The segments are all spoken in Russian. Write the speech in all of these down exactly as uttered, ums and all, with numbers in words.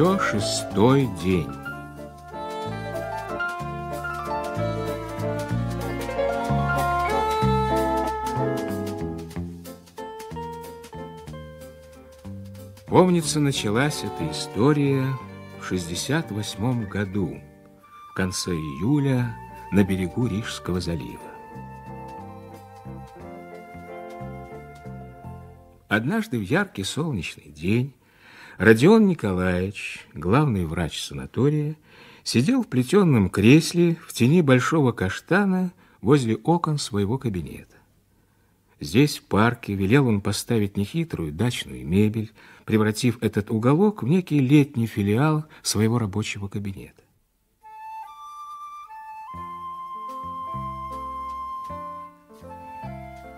ее шестой день. Помнится, началась эта история в шестьдесят восьмом году, в конце июля, на берегу Рижского залива. Однажды в яркий солнечный день Родион Николаевич, главный врач санатория, сидел в плетеном кресле в тени большого каштана возле окон своего кабинета. Здесь, в парке, велел он поставить нехитрую дачную мебель, превратив этот уголок в некий летний филиал своего рабочего кабинета.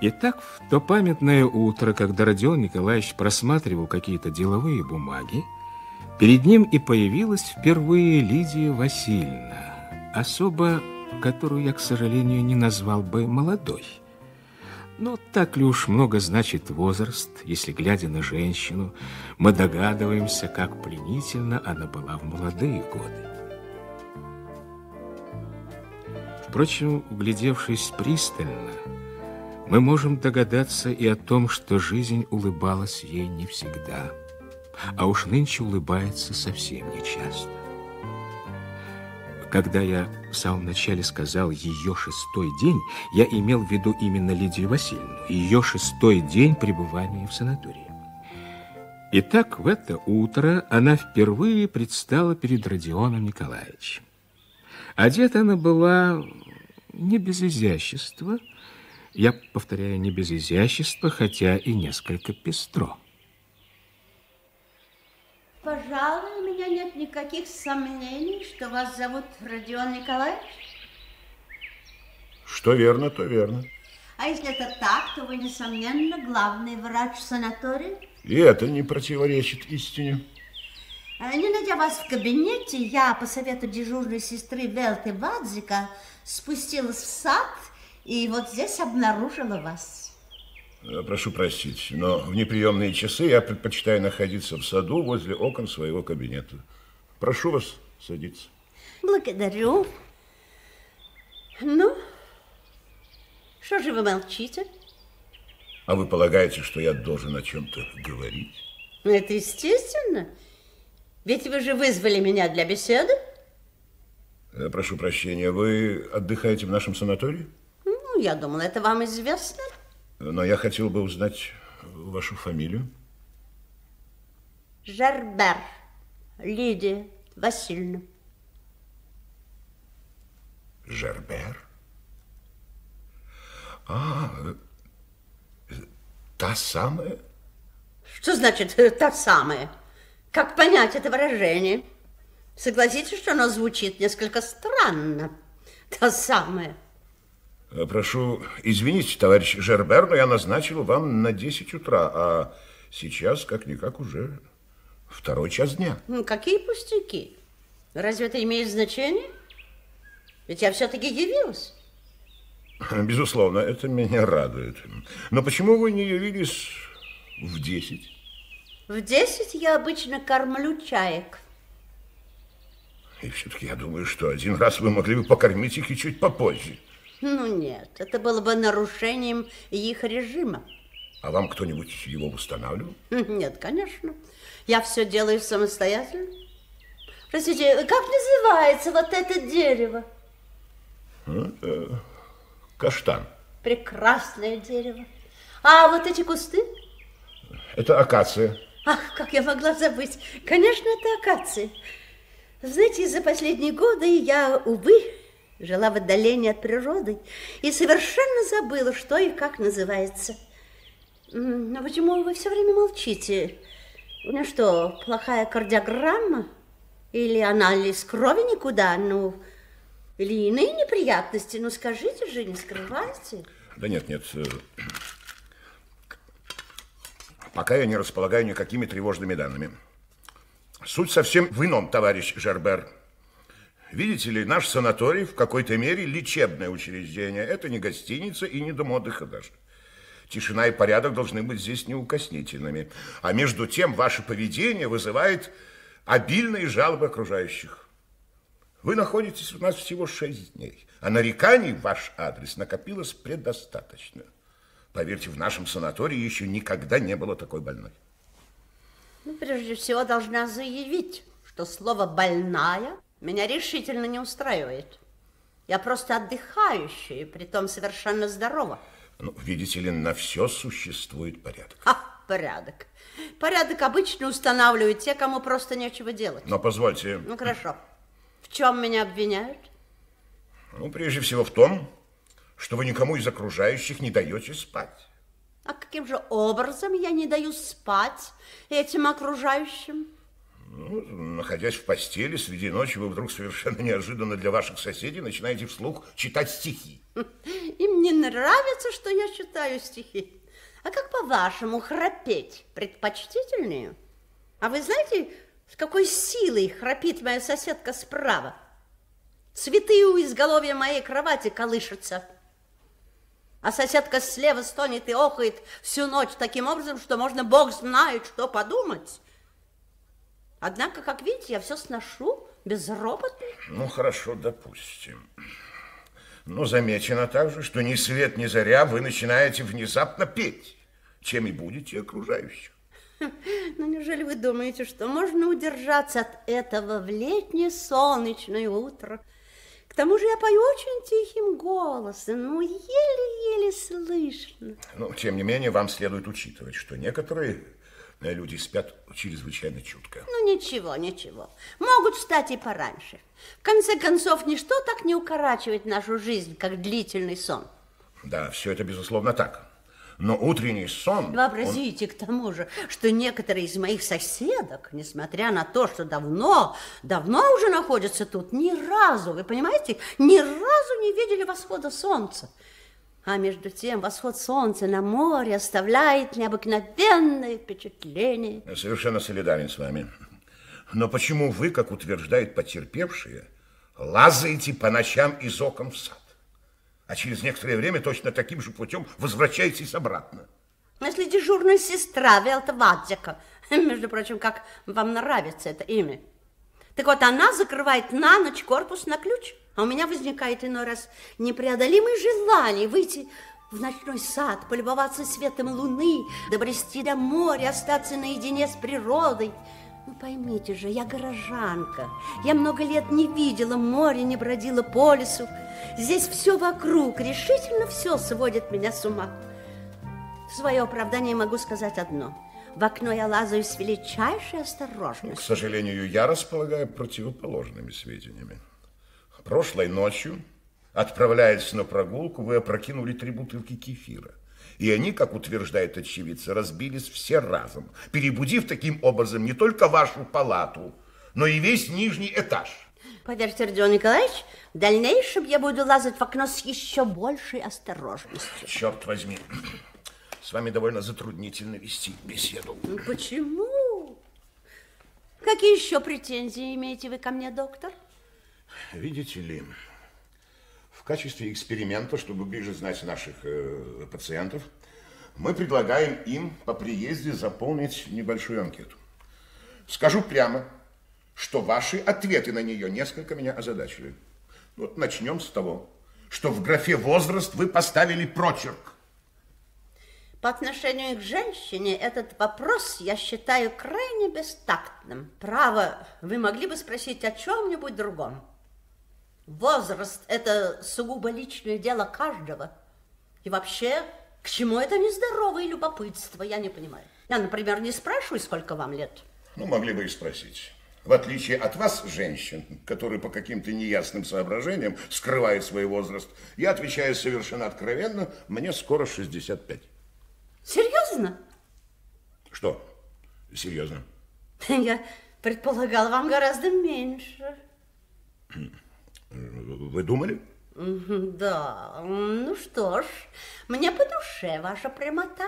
Итак, в то памятное утро, когда Родион Николаевич просматривал какие-то деловые бумаги, перед ним и появилась впервые Лидия Васильевна, особа, которую я, к сожалению, не назвал бы молодой. Но так ли уж много значит возраст, если, глядя на женщину, мы догадываемся, как пленительно она была в молодые годы. Впрочем, вглядевшись пристально, мы можем догадаться и о том, что жизнь улыбалась ей не всегда, а уж нынче улыбается совсем нечасто. Когда я в самом начале сказал «ее шестой день», я имел в виду именно Лидию Васильевну, ее шестой день пребывания в санатории. Итак, в это утро она впервые предстала перед Родионом Николаевичем. Одета она была не без изящества, я повторяю, не без изящества, хотя и несколько пестро. Пожалуй, у меня нет никаких сомнений, что вас зовут Родион Николаевич. Что верно, то верно. А если это так, то вы, несомненно, главный врач санатория. И это не противоречит истине. Не найдя вас в кабинете, я по совету дежурной сестры Вельты Вадзика спустилась в сад. И вот здесь обнаружила вас. Прошу простить, но в неприемные часы я предпочитаю находиться в саду возле окон своего кабинета. Прошу вас садиться. Благодарю. Ну, что же вы молчите? А вы полагаете, что я должен о чем-то говорить? Это естественно. Ведь вы же вызвали меня для беседы. Прошу прощения, вы отдыхаете в нашем санатории? Я думала, это вам известно. Но я хотел бы узнать вашу фамилию. Жербер Лидия Васильевна. Жербер? А, та самая? Что значит «та самая»? Как понять это выражение? Согласитесь, что оно звучит несколько странно. Та самая. Прошу извините, товарищ Жербер, но я назначил вам на десять утра, а сейчас, как-никак, уже второй час дня. Ну, какие пустяки? Разве это имеет значение? Ведь я все-таки явилась. Безусловно, это меня радует. Но почему вы не явились в десять? В десять я обычно кормлю чаек. И все-таки я думаю, что один раз вы могли бы покормить их и чуть попозже. Ну нет, это было бы нарушением их режима. А вам кто-нибудь его восстанавливал? Нет, конечно. Я все делаю самостоятельно. Простите, как называется вот это дерево? Каштан. Прекрасное дерево. А вот эти кусты? Это акация. Ах, как я могла забыть. Конечно, это акации. Знаете, за последние годы я, увы, жила в отдалении от природы и совершенно забыла, что и как называется. Но почему вы все время молчите? У меня что, плохая кардиограмма? Или анализ крови никуда? Ну, или иные неприятности? Ну, скажите же, не скрывайте. Да нет, нет. Пока я не располагаю никакими тревожными данными. Суть совсем в ином, товарищ Жербер. Видите ли, наш санаторий в какой-то мере лечебное учреждение. Это не гостиница и не дом отдыха даже. Тишина и порядок должны быть здесь неукоснительными. А между тем, ваше поведение вызывает обильные жалобы окружающих. Вы находитесь у нас всего шесть дней, а нареканий в ваш адрес накопилось предостаточно. Поверьте, в нашем санатории еще никогда не было такой больной. Ну, прежде всего, должна заявить, что слово «больная» меня решительно не устраивает. Я просто отдыхающая, и притом совершенно здорова. Ну, видите ли, на все существует порядок. А, порядок. Порядок обычно устанавливают те, кому просто нечего делать. Но позвольте. Ну, хорошо. В чем меня обвиняют? Ну, прежде всего в том, что вы никому из окружающих не даете спать. А каким же образом я не даю спать этим окружающим? Ну, находясь в постели среди ночи, вы вдруг совершенно неожиданно для ваших соседей начинаете вслух читать стихи. Им не нравится, что я читаю стихи. А как, по-вашему, храпеть предпочтительнее? А вы знаете, с какой силой храпит моя соседка справа? Цветы у изголовья моей кровати колышутся. А соседка слева стонет и охает всю ночь таким образом, что можно бог знает, что подумать. Однако, как видите, я все сношу безропотно. Ну, хорошо, допустим. Но замечено также, что ни свет, ни заря вы начинаете внезапно петь, чем и будете окружающих. Ну, неужели вы думаете, что можно удержаться от этого в летнее солнечное утро? К тому же я пою очень тихим голосом, ну, еле-еле слышно. Ну, тем не менее, вам следует учитывать, что некоторые люди спят чрезвычайно чутко. Ну, ничего, ничего. Могут встать и пораньше. В конце концов, ничто так не укорачивает нашу жизнь, как длительный сон. Да, все это, безусловно, так. Но утренний сон... Вообразите, он... к тому же, что некоторые из моих соседок, несмотря на то, что давно, давно уже находятся тут, ни разу, вы понимаете, ни разу не видели восхода солнца. А между тем восход солнца на море оставляет необыкновенное впечатление. Я совершенно солидарен с вами. Но почему вы, как утверждают потерпевшие, лазаете по ночам из окон в сад? А через некоторое время точно таким же путем возвращаетесь обратно. Если дежурная сестра Вельта Вадзика, между прочим, как вам нравится это имя. Так вот, она закрывает на ночь корпус на ключ, а у меня возникает иной раз непреодолимое желание выйти в ночной сад, полюбоваться светом луны, добрести до моря, остаться наедине с природой. Ну, поймите же, я горожанка. Я много лет не видела море, не бродила по лесу. Здесь все вокруг, решительно все сводит меня с ума. В свое оправдание могу сказать одно. В окно я лазаю с величайшей осторожностью. К сожалению, я располагаю противоположными сведениями. Прошлой ночью, отправляясь на прогулку, вы опрокинули три бутылки кефира. И они, как утверждает очевидцы, разбились все разом, перебудив таким образом не только вашу палату, но и весь нижний этаж. Поверьте, Родион Николаевич, в дальнейшем я буду лазать в окно с еще большей осторожностью. Черт возьми, с вами довольно затруднительно вести беседу. Почему? Какие еще претензии имеете вы ко мне, доктор? Видите ли... В качестве эксперимента, чтобы ближе знать наших э, пациентов, мы предлагаем им по приезде заполнить небольшую анкету. Скажу прямо, что ваши ответы на нее несколько меня озадачили. Вот начнем с того, что в графе «возраст» вы поставили прочерк. По отношению к женщине этот вопрос я считаю крайне бестактным. Право, вы могли бы спросить о чем-нибудь другом. Возраст – это сугубо личное дело каждого. И вообще, к чему это нездоровое любопытство, я не понимаю. Я, например, не спрашиваю, сколько вам лет. Ну, могли бы и спросить. В отличие от вас, женщин, которые по каким-то неясным соображениям скрывают свой возраст, я отвечаю совершенно откровенно, мне скоро шестьдесят пять. Серьезно? Что? Серьезно? Я предполагала вам гораздо меньше. Вы думали? Да, ну что ж, мне по душе ваша прямота,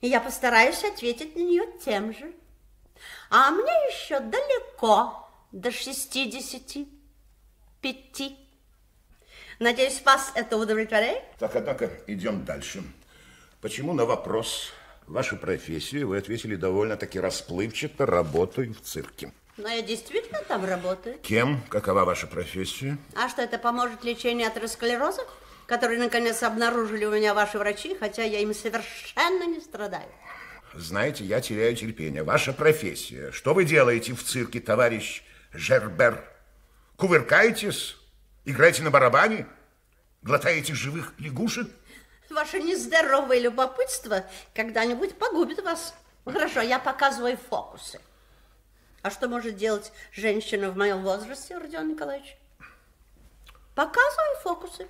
и я постараюсь ответить на нее тем же. А мне еще далеко до шестидесяти пяти. Надеюсь, вас это удовлетворяет? Так, однако, идем дальше. Почему на вопрос вашу профессию вы ответили довольно-таки расплывчато, работаю в цирке? Но я действительно там работаю. Кем? Какова ваша профессия? А что, это поможет лечению атеросклероза, который, наконец, обнаружили у меня ваши врачи, хотя я им совершенно не страдаю. Знаете, я теряю терпение. Ваша профессия. Что вы делаете в цирке, товарищ Жербер? Кувыркаетесь? Играете на барабане? Глотаете живых лягушек? Ваше нездоровое любопытство когда-нибудь погубит вас. Хорошо, я показываю фокусы. А что может делать женщина в моем возрасте, Родион Николаевич? Показываю фокусы.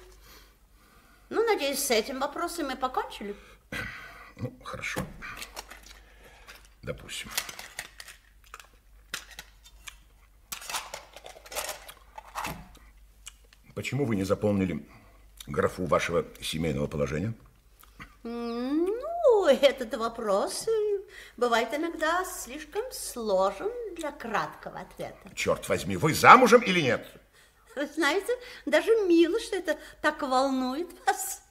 Ну, надеюсь, с этим вопросом мы покончили. Ну, хорошо. Допустим. Почему вы не заполнили графу вашего семейного положения? Ну, этот вопрос бывает иногда слишком сложен для краткого ответа. Черт возьми, вы замужем или нет? Вы знаете, даже мило, что это так волнует вас.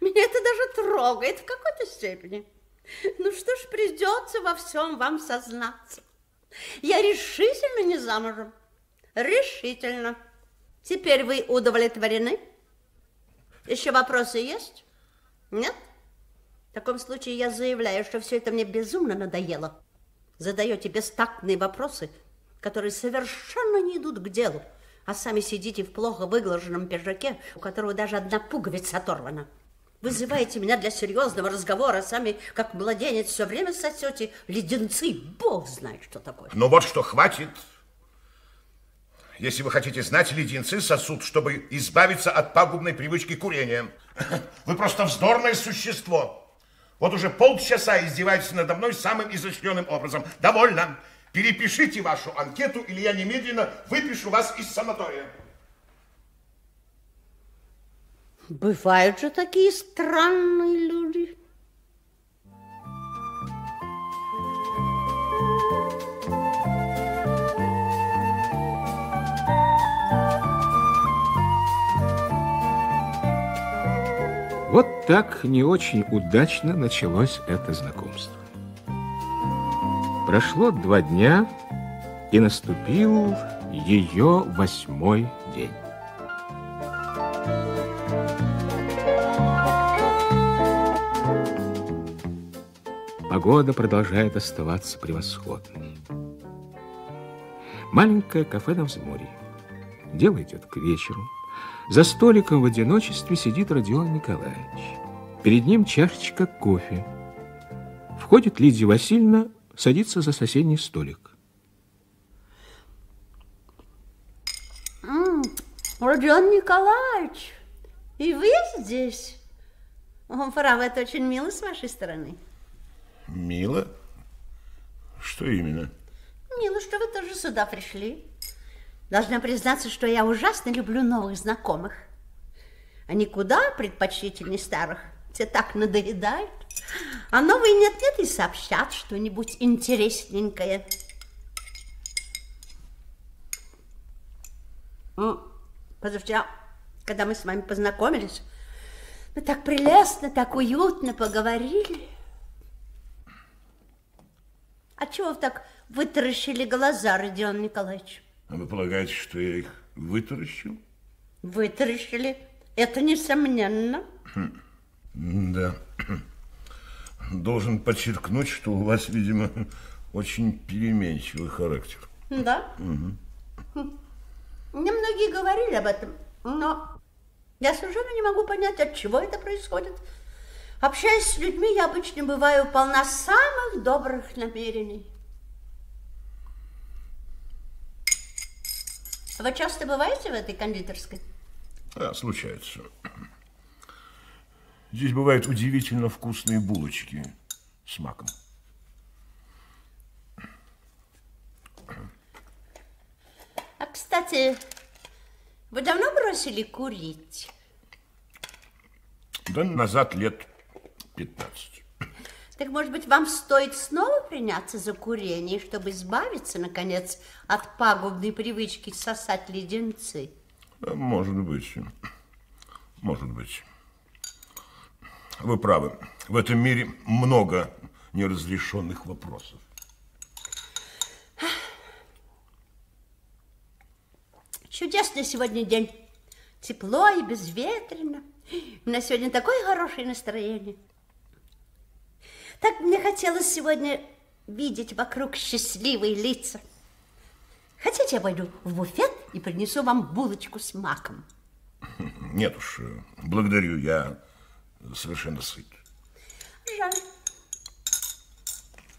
Меня это даже трогает в какой-то степени. Ну что ж, придется во всем вам сознаться. Я решительно не замужем. Решительно. Теперь вы удовлетворены? Еще вопросы есть? Нет? В таком случае я заявляю, что все это мне безумно надоело. Задаете бестактные вопросы, которые совершенно не идут к делу. А сами сидите в плохо выглаженном пиджаке, у которого даже одна пуговица оторвана. Вызываете меня для серьезного разговора, сами, как младенец, все время сосете леденцы. Бог знает, что такое. Ну вот что, хватит. Если вы хотите знать, леденцы сосут, чтобы избавиться от пагубной привычки курения. Вы просто вздорное существо. Вот уже полчаса издеваетесь надо мной самым изощренным образом. Довольно. Перепишите вашу анкету, или я немедленно выпишу вас из санатория. Бывают же такие странные люди. Вот так не очень удачно началось это знакомство. Прошло два дня, и наступил ее восьмой день. Погода продолжает оставаться превосходной. Маленькое кафе на взморье. Дело идет к вечеру. За столиком в одиночестве сидит Родион Николаевич. Перед ним чашечка кофе. Входит Лидия Васильевна, садится за соседний столик. М-м, Родион Николаевич, и вы здесь? О, право, это очень мило с вашей стороны. Мило? Что именно? Мило, что вы тоже сюда пришли. Должна признаться, что я ужасно люблю новых знакомых. Они куда предпочтительнее старых. Те так надоедают. А новые нет-нет и сообщат что-нибудь интересненькое. Ну, позавчера, когда мы с вами познакомились, мы так прелестно, так уютно поговорили. А чего вы так вытаращили глаза, Родион Николаевич? А вы полагаете, что я их вытаращил? Вытаращили. Это несомненно. Да. Должен подчеркнуть, что у вас, видимо, очень переменчивый характер. Да? Угу. Мне многие говорили об этом, но я совершенно не могу понять, от чего это происходит. Общаясь с людьми, я обычно бываю полна самых добрых намерений. Вы часто бываете в этой кондитерской? Да, случается. Здесь бывают удивительно вкусные булочки с маком. А, кстати, вы давно бросили курить? Да назад лет пятнадцать. Так, может быть, вам стоит снова приняться за курение, чтобы избавиться, наконец, от пагубной привычки сосать леденцы? Может быть. Может быть. Вы правы. В этом мире много неразрешенных вопросов. Чудесный сегодня день. Тепло и безветренно. У меня сегодня такое хорошее настроение. Так мне хотелось сегодня видеть вокруг счастливые лица. Хотите, я пойду в буфет и принесу вам булочку с маком? Нет уж, благодарю, я совершенно сыт. Жаль.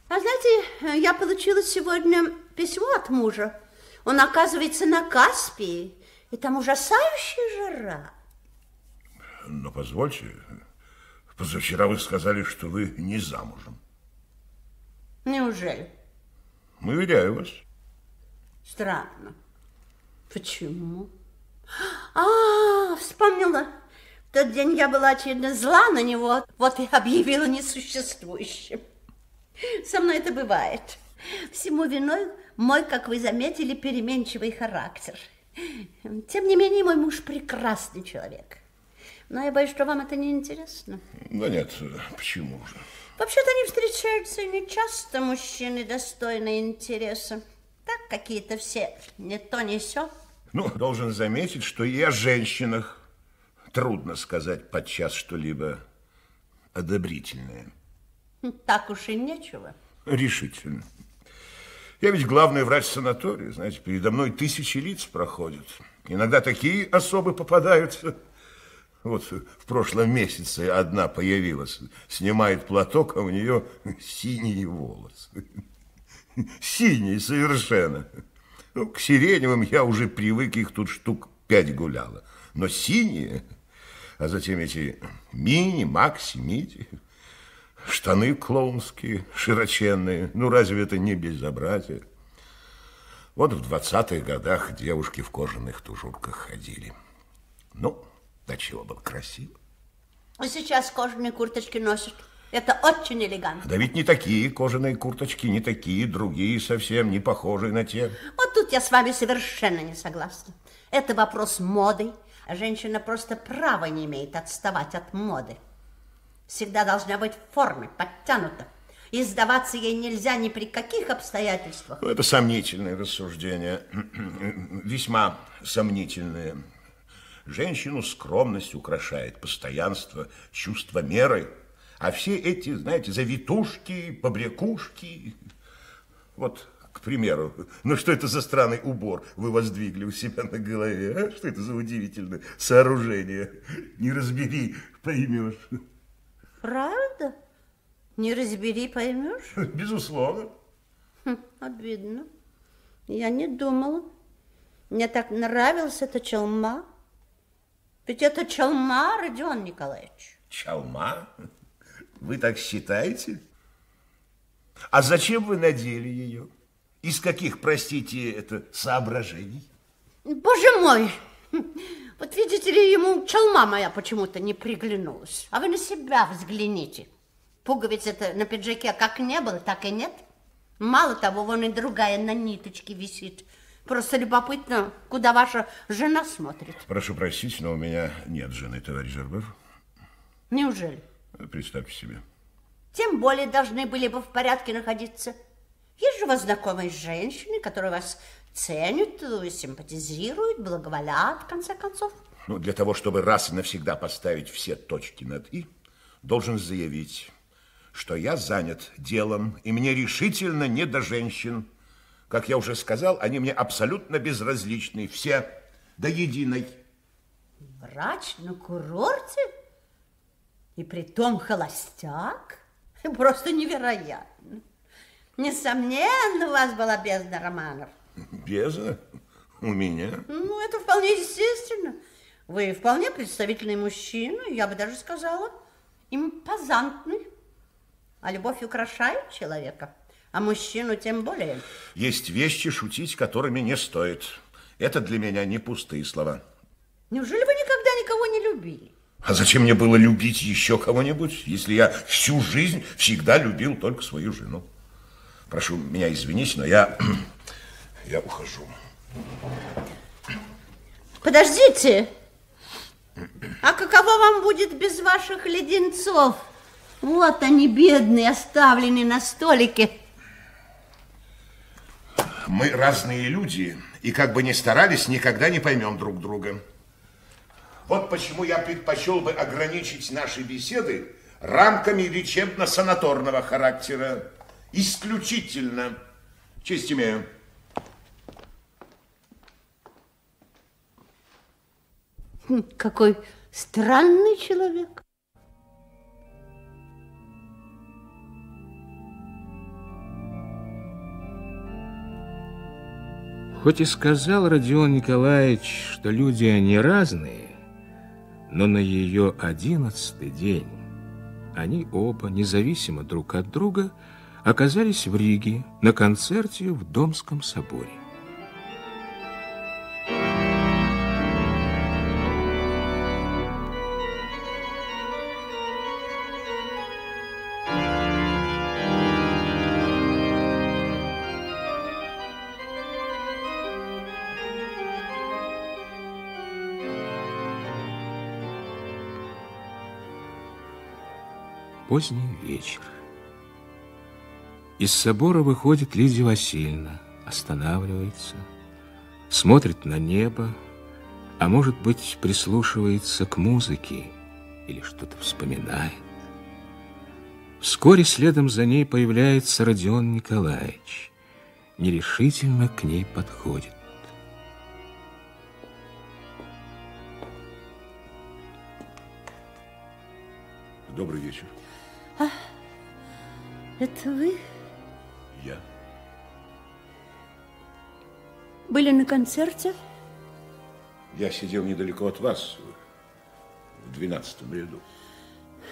А знаете, я получила сегодня письмо от мужа. Он оказывается на Каспии, и там ужасающая жара. Но позвольте, позавчера вы сказали, что вы не замужем. Неужели? Уверяю вас. Странно. Почему? А, вспомнила. В тот день я была очевидно зла на него, вот и объявила несуществующим. Со мной это бывает. Всему виной мой, как вы заметили, переменчивый характер. Тем не менее, мой муж прекрасный человек. Но я боюсь, что вам это не интересно. Да нет, почему же? Вообще-то не встречаются нечасто мужчины, достойные интереса. Так какие-то все не то, не сё. Ну, должен заметить, что и о женщинах трудно сказать подчас что-либо одобрительное. Так уж и нечего. Решительно. Я ведь главный врач санатория, знаете, передо мной тысячи лиц проходят. Иногда такие особы попадаются. Вот в прошлом месяце одна появилась, снимает платок, а у нее синие волосы. Синие совершенно. Ну, к сиреневым я уже привык, их тут штук пять гуляло. Но синие, а затем эти мини, макси, мити... Штаны клоунские, широченные. Ну, разве это не безобразие? Вот в двадцатых годах девушки в кожаных тужурках ходили. Ну, до чего было красиво. А сейчас кожаные курточки носят. Это очень элегантно. Да ведь не такие кожаные курточки, не такие, другие совсем, не похожие на те. Вот тут я с вами совершенно не согласна. Это вопрос моды. А женщина просто права не имеет отставать от моды. Всегда должна быть в форме, подтянута. И сдаваться ей нельзя ни при каких обстоятельствах. Это сомнительное рассуждение. Весьма сомнительное. Женщину скромность украшает, постоянство, чувство меры. А все эти, знаете, завитушки, побрякушки. Вот, к примеру, ну что это за странный убор вы воздвигли у себя на голове? А? Что это за удивительное сооружение? Не разбери, поймешь. Правда? Не разбери, поймешь? Безусловно. Хм, обидно. Я не думала. Мне так нравилась эта чалма. Ведь это чалма, Родион Николаевич. Чалма? Вы так считаете? А зачем вы надели ее? Из каких, простите, это соображений? Боже мой! Вот видите ли, ему чалма моя почему-то не приглянулась. А вы на себя взгляните. Пуговиц-то на пиджаке как не было, так и нет. Мало того, вон и другая на ниточке висит. Просто любопытно, куда ваша жена смотрит. Прошу простить, но у меня нет жены, товарищ Жербер. Неужели? Представьте себе. Тем более должны были бы в порядке находиться. Есть же у вас знакомые женщины, которые вас... ценят, симпатизируют, благоволят, в конце концов. Ну, для того, чтобы раз и навсегда поставить все точки над «и», должен заявить, что я занят делом, и мне решительно не до женщин. Как я уже сказал, они мне абсолютно безразличны, все до единой. Врач на курорте? И притом холостяк? Просто невероятно. Несомненно, у вас была бездна романов. Бездна? У меня? Ну, это вполне естественно. Вы вполне представительный мужчина, я бы даже сказала, импозантный. А любовь украшает человека, а мужчину тем более. Есть вещи, шутить которыми не стоит. Это для меня не пустые слова. Неужели вы никогда никого не любили? А зачем мне было любить еще кого-нибудь, если я всю жизнь всегда любил только свою жену? Прошу меня извинить, но я... Я ухожу. Подождите. А каково вам будет без ваших леденцов? Вот они, бедные, оставленные на столике. Мы разные люди, и как бы ни старались, никогда не поймем друг друга. Вот почему я предпочел бы ограничить наши беседы рамками лечебно-санаторного характера. Исключительно. Честь имею. Какой странный человек. Хоть и сказал Родион Николаевич, что люди они разные, но на ее одиннадцатый день они оба, независимо друг от друга, оказались в Риге на концерте в Домском соборе. Поздний вечер. Из собора выходит Лидия Васильевна, останавливается, смотрит на небо, а может быть, прислушивается к музыке или что-то вспоминает. Вскоре следом за ней появляется Родион Николаевич, нерешительно к ней подходит. Добрый вечер. А, это вы? Я. Были на концерте? Я сидел недалеко от вас, в двенадцатом ряду.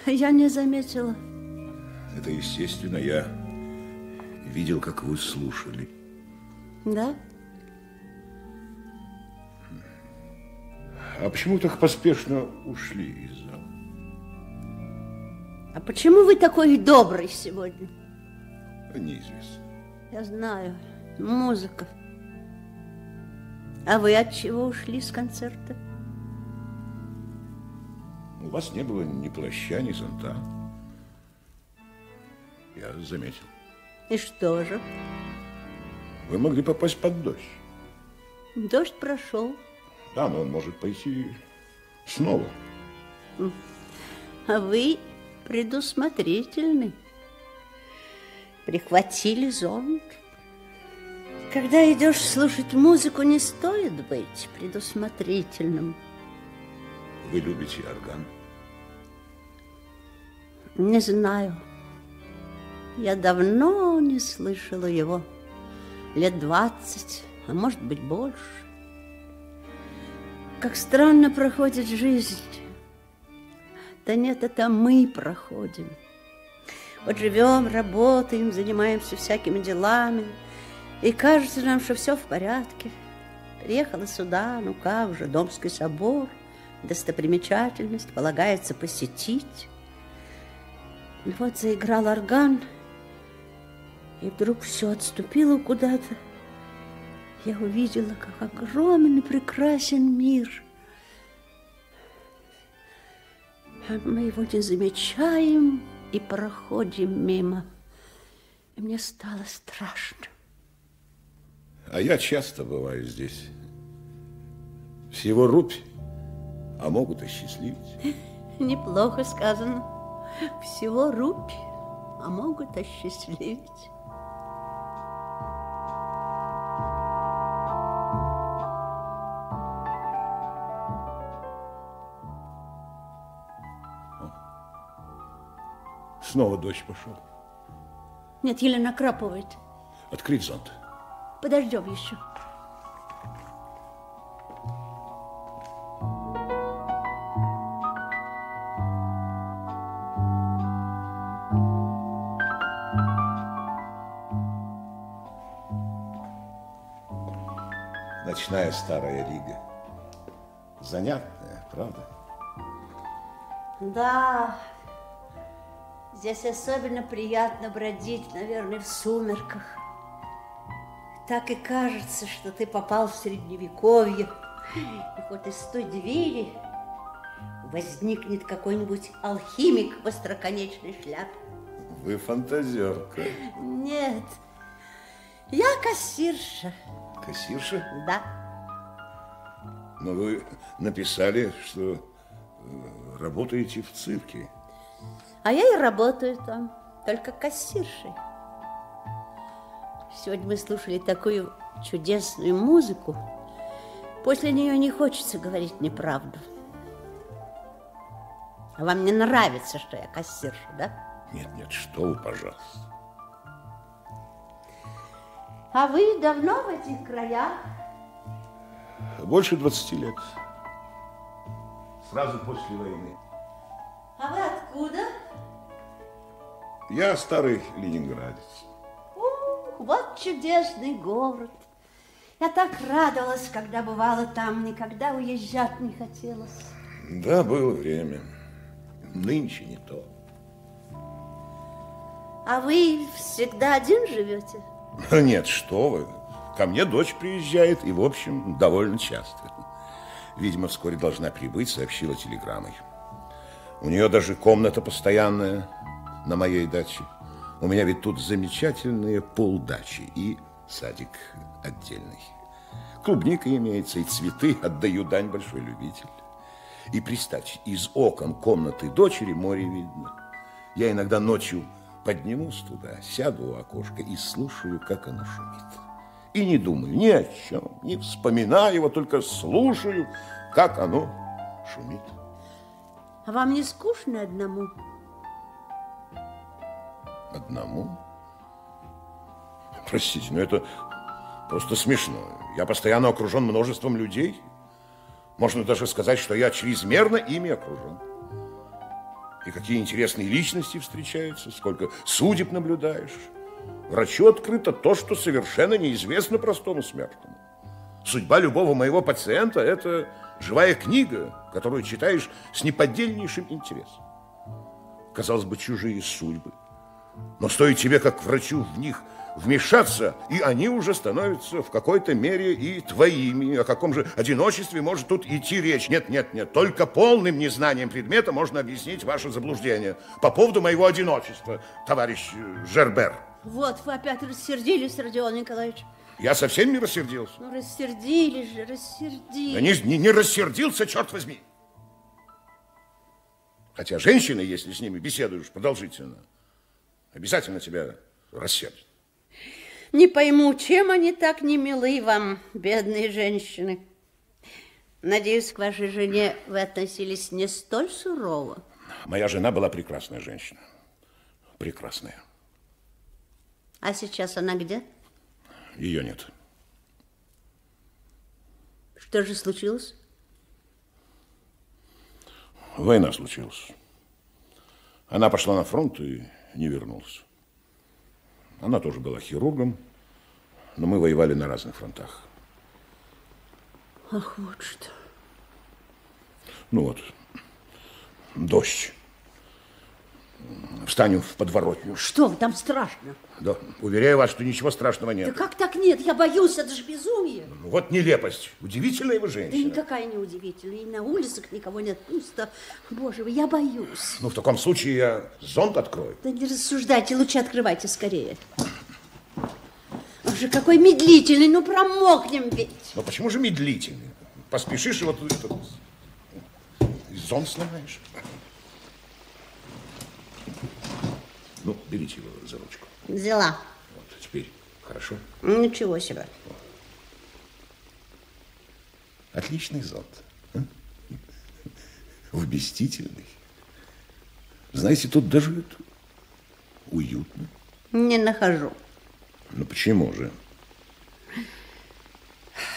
Я не заметила. Это естественно, я видел, как вы слушали. Да? А почему так поспешно ушли из зала? А почему вы такой добрый сегодня? Неизвестно. Я знаю, музыка. А вы от чего ушли с концерта? У вас не было ни плаща, ни зонта. Я заметил. И что же? Вы могли попасть под дождь. Дождь прошел. Да, но он может пойти снова. А вы... предусмотрительный. Прихватили зонт. Когда идешь слушать музыку, не стоит быть предусмотрительным. Вы любите орган? Не знаю. Я давно не слышала его. Лет двадцать, а может быть больше. Как странно проходит жизнь. Да нет, это мы проходим. Вот живем, работаем, занимаемся всякими делами. И кажется нам, что все в порядке. Приехала сюда, ну как же, Домский собор, достопримечательность, полагается посетить. И вот заиграл орган, и вдруг все отступило куда-то. Я увидела, как огромен и прекрасен мир. Мы его не замечаем и проходим мимо. И мне стало страшно. А я часто бываю здесь. Всего рубь, а могут осчастливить. Неплохо сказано. Всего рубь, а могут осчастливить. Снова дождь пошел. Нет, еле накрапывает. Открыть зонт. Подождем еще. Ночная старая Рига. Занятная, правда? Да. Здесь особенно приятно бродить, наверное, в сумерках. Так и кажется, что ты попал в Средневековье. И вот из той двери возникнет какой-нибудь алхимик в остроконечной шляпе. Вы фантазерка. Нет, я кассирша. кассирша? Да. Но вы написали, что работаете в цирке. А я и работаю там, только кассиршей. Сегодня мы слушали такую чудесную музыку. После нее не хочется говорить неправду. А вам не нравится, что я кассирша, да? Нет, нет, что вы, пожалуйста. А вы давно в этих краях? Больше двадцати лет. Сразу после войны. А вы откуда? Я старый ленинградец. Ух, вот чудесный город. Я так радовалась, когда бывала там, никогда уезжать не хотелось. Да, было время. Нынче не то. А вы всегда один живете? Нет, что вы. Ко мне дочь приезжает и, в общем, довольно часто. Видимо, вскоре должна прибыть, сообщила телеграммой. У нее даже комната постоянная на моей даче. У меня ведь тут замечательные полдачи и садик отдельный. Клубника имеется, и цветы, отдаю дань, большой любитель. И представьте, из окон комнаты дочери море видно. Я иногда ночью поднимусь туда, сяду у окошка и слушаю, как оно шумит. И не думаю ни о чем, не вспоминаю его, только слушаю, как оно шумит. А вам не скучно одному? Одному? Простите, но это просто смешно. Я постоянно окружен множеством людей. Можно даже сказать, что я чрезмерно ими окружен. И какие интересные личности встречаются, сколько судеб наблюдаешь. Врачу открыто то, что совершенно неизвестно простому смертному. Судьба любого моего пациента – это живая книга, которую читаешь с неподдельнейшим интересом. Казалось бы, чужие судьбы. Но стоит тебе, как врачу, в них вмешаться, и они уже становятся в какой-то мере и твоими. О каком же одиночестве может тут идти речь? Нет, нет, нет, только полным незнанием предмета можно объяснить ваше заблуждение по поводу моего одиночества, товарищ Жербер. Вот, вы опять рассердились, Родион Николаевич. Я совсем не рассердился. Ну, рассердились же, рассердились. Да не, не, не рассердился, черт возьми. Хотя женщины, если с ними беседуешь продолжительно, обязательно тебя рассердят. Не пойму, чем они так не милы вам, бедные женщины. Надеюсь, к вашей жене вы относились не столь сурово. Моя жена была прекрасная женщина. Прекрасная. А сейчас она где? Ее нет. Что же случилось? Война случилась. Она пошла на фронт и не вернулась. Она тоже была хирургом, но мы воевали на разных фронтах. Ах, вот что. Ну вот, дождь. Встанем в подворотню. Что вы, там страшно? Да, уверяю вас, что ничего страшного нет. Да как так нет? Я боюсь, это же безумие. Ну, вот нелепость. Удивительная вы женщина. Да никакая не удивительная. И на улицах никого нет. Пусто. Боже мой, я боюсь. Ну, в таком случае я зонт открою. Да не рассуждайте, лучше открывайте скорее. Боже, какой медлительный. Ну, промокнем ведь. Ну, почему же медлительный? Поспешишь и вот и зонт сломаешь. Ну, берите его за ручку. Взяла. Вот, теперь хорошо? Ничего себе. Отличный зонт. А? Вместительный. Знаете, тут даже уютно. Не нахожу. Ну, почему же?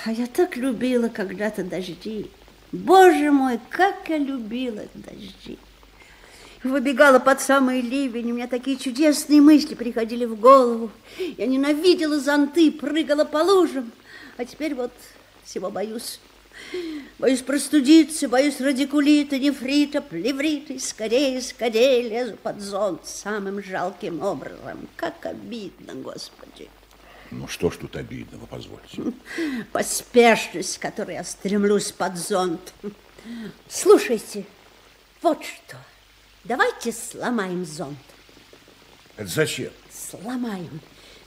А я так любила когда-то дожди. Боже мой, как я любила дожди. Выбегала под самый ливень, у меня такие чудесные мысли приходили в голову. Я ненавидела зонты, прыгала по лужам, а теперь вот всего боюсь. Боюсь простудиться, боюсь радикулита, нефрита, плеврита. И скорее, скорее лезу под зонт самым жалким образом. Как обидно, Господи. Ну что ж тут обидного, позвольте. Поспешность, к которой я стремлюсь под зонт. Слушайте, вот что. Давайте сломаем зонт. Это зачем? Сломаем.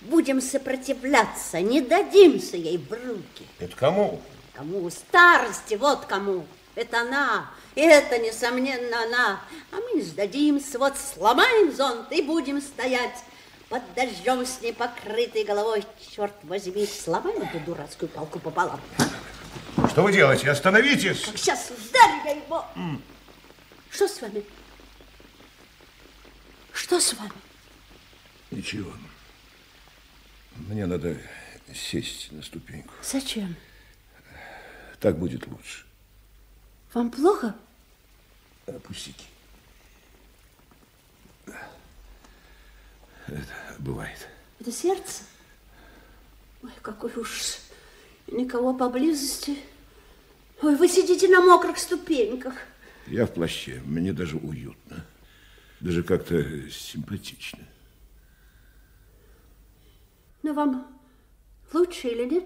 Будем сопротивляться, не дадимся ей в руки. Это кому? Кому? Старости, вот кому. Это она, это, несомненно, она. А мы не сдадимся, вот сломаем зонт и будем стоять под дождем с непокрытой головой. Черт возьми, сломаем эту дурацкую палку пополам. Что вы делаете? Остановитесь! Как сейчас ударю я его! Mm. Что с вами? Что с вами? Ничего. Мне надо сесть на ступеньку. Зачем? Так будет лучше. Вам плохо? Пустяки. Это бывает. Это сердце? Ой, какой ужас. Никого поблизости. Ой, вы сидите на мокрых ступеньках. Я в плаще. Мне даже уютно. Даже как-то симпатично. Ну, вам лучше или нет?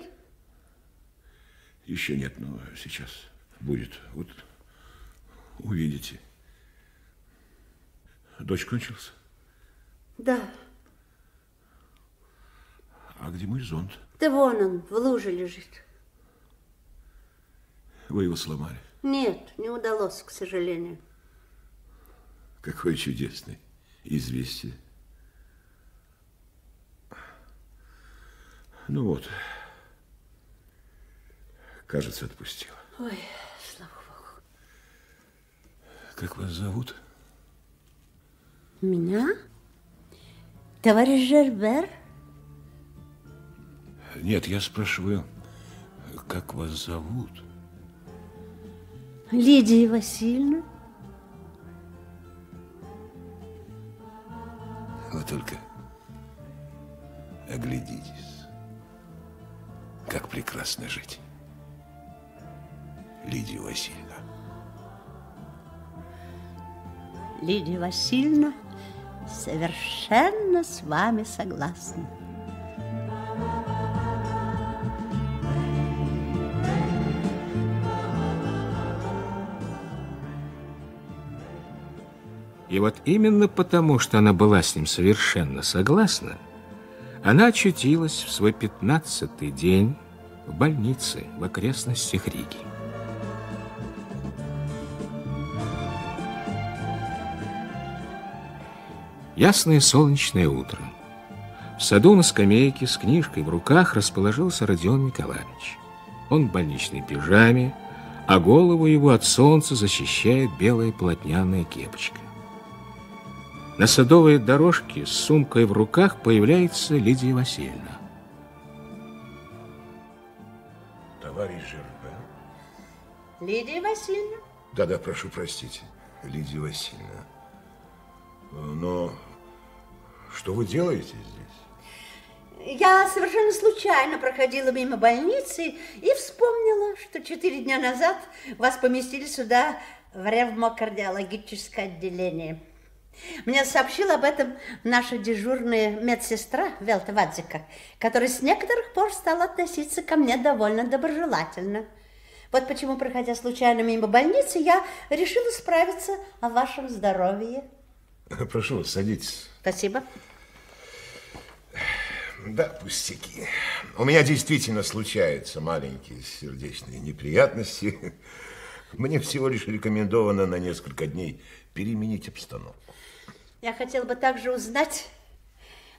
Еще нет, но сейчас будет. Вот увидите. Дождь кончился? Да. А где мой зонт? Да вон он, в луже лежит. Вы его сломали? Нет, не удалось, к сожалению. Какое чудесное известие. Ну вот, кажется, отпустила. Ой, слава богу. Как вас зовут? Меня? Товарищ Жербер? Нет, я спрашиваю, как вас зовут? Лидия Васильевна. Вы только оглядитесь, как прекрасно жить, Лидия Васильевна. Лидия Васильевна, совершенно с вами согласна. И вот именно потому, что она была с ним совершенно согласна, она очутилась в свой пятнадцатый день в больнице в окрестностях Риги. Ясное солнечное утро. В саду на скамейке с книжкой в руках расположился Родион Николаевич. Он в больничной пижаме, а голову его от солнца защищает белая полотняная кепочка. На садовой дорожке с сумкой в руках появляется Лидия Васильевна. Товарищ Жербер? Лидия Васильевна? Да-да, прошу простить, Лидия Васильевна. Но что вы делаете здесь? Я совершенно случайно проходила мимо больницы и вспомнила, что четыре дня назад вас поместили сюда в ревмокардиологическое отделение. Мне сообщила об этом наша дежурная медсестра Вельта Вадзика, которая с некоторых пор стала относиться ко мне довольно доброжелательно. Вот почему, проходя случайно мимо больницы, я решила справиться о вашем здоровье. Прошу вас, садитесь. Спасибо. Да, пустяки. У меня действительно случаются маленькие сердечные неприятности. Мне всего лишь рекомендовано на несколько дней переменить обстановку. Я хотела бы также узнать,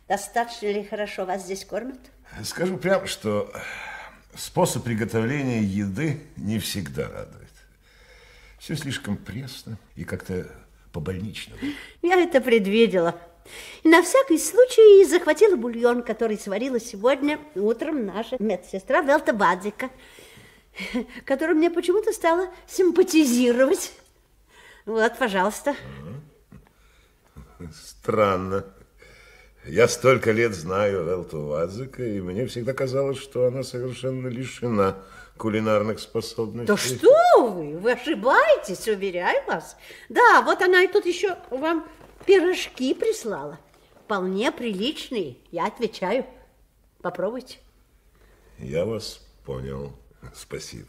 достаточно ли хорошо вас здесь кормят. Скажу прямо, что способ приготовления еды не всегда радует. Все слишком пресно и как-то по-больничному. Я это предвидела. И на всякий случай захватила бульон, который сварила сегодня утром наша медсестра Вельта Вадзика, которая мне почему-то стала симпатизировать. Вот, пожалуйста. Странно. Я столько лет знаю Вельту Вадзика, и мне всегда казалось, что она совершенно лишена кулинарных способностей. Да что вы! Вы ошибаетесь, уверяю вас. Да, вот она и тут еще вам пирожки прислала. Вполне приличные, я отвечаю. Попробуйте. Я вас понял. Спасибо.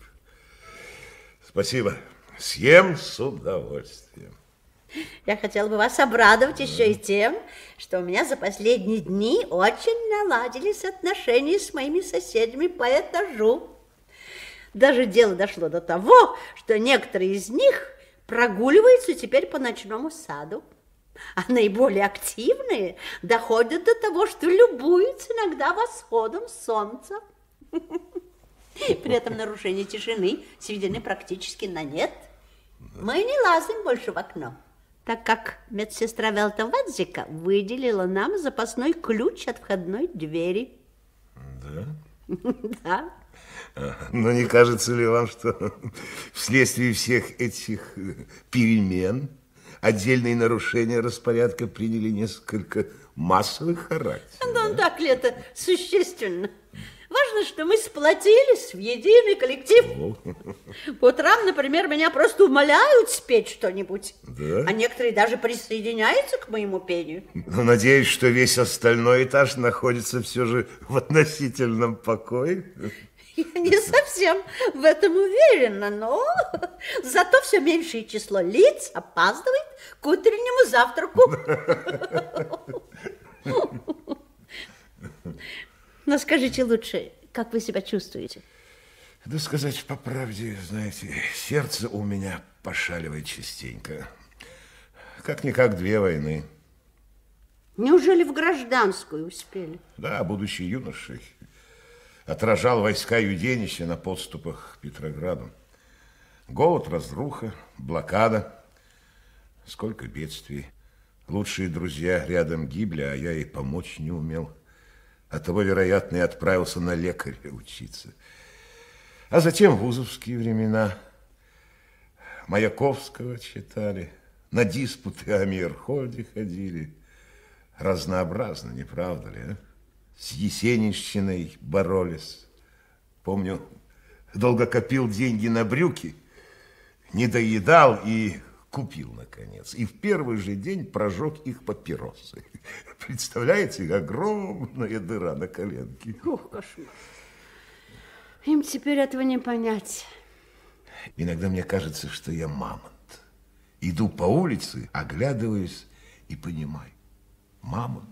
Спасибо. Съем с удовольствием. Я хотела бы вас обрадовать еще и тем, что у меня за последние дни очень наладились отношения с моими соседями по этажу. Даже дело дошло до того, что некоторые из них прогуливаются теперь по ночному саду, а наиболее активные доходят до того, что любуются иногда восходом солнца. При этом нарушение тишины сведены практически на нет. Мы не лазим больше в окно, так как медсестра Вельта Вадзика выделила нам запасной ключ от входной двери. Да? Да. Но не кажется ли вам, что вследствие всех этих перемен отдельные нарушения распорядка приняли несколько массовых характер? Ну, да? Так ли это существенно? Важно, что мы сплотились в единый коллектив. О. По утрам, например, меня просто умоляют спеть что-нибудь. Да? А некоторые даже присоединяются к моему пению. Но надеюсь, что весь остальной этаж находится все же в относительном покое. Я не совсем в этом уверена, но зато все меньшее число лиц опаздывает к утреннему завтраку. Но скажите лучше, как вы себя чувствуете? Да сказать по правде, знаете, сердце у меня пошаливает частенько. Как-никак две войны. Неужели в гражданскую успели? Да, будучи юношей, отражал войска Юденича на подступах к Петрограду. Голод, разруха, блокада. Сколько бедствий. Лучшие друзья рядом гибли, а я и помочь не умел. Оттого, вероятно, и отправился на лекаря учиться. А затем вузовские времена. Маяковского читали, на диспуты о Мейерхольде ходили. Разнообразно, не правда ли, а? С есенинщиной боролись. Помню, долго копил деньги на брюки, не доедал и купил, наконец. И в первый же день прожег их папиросы. Представляете, огромная дыра на коленке. Ох, кошмар. Им теперь этого не понять. Иногда мне кажется, что я мамонт. Иду по улице, оглядываюсь и понимаю. Мамонт.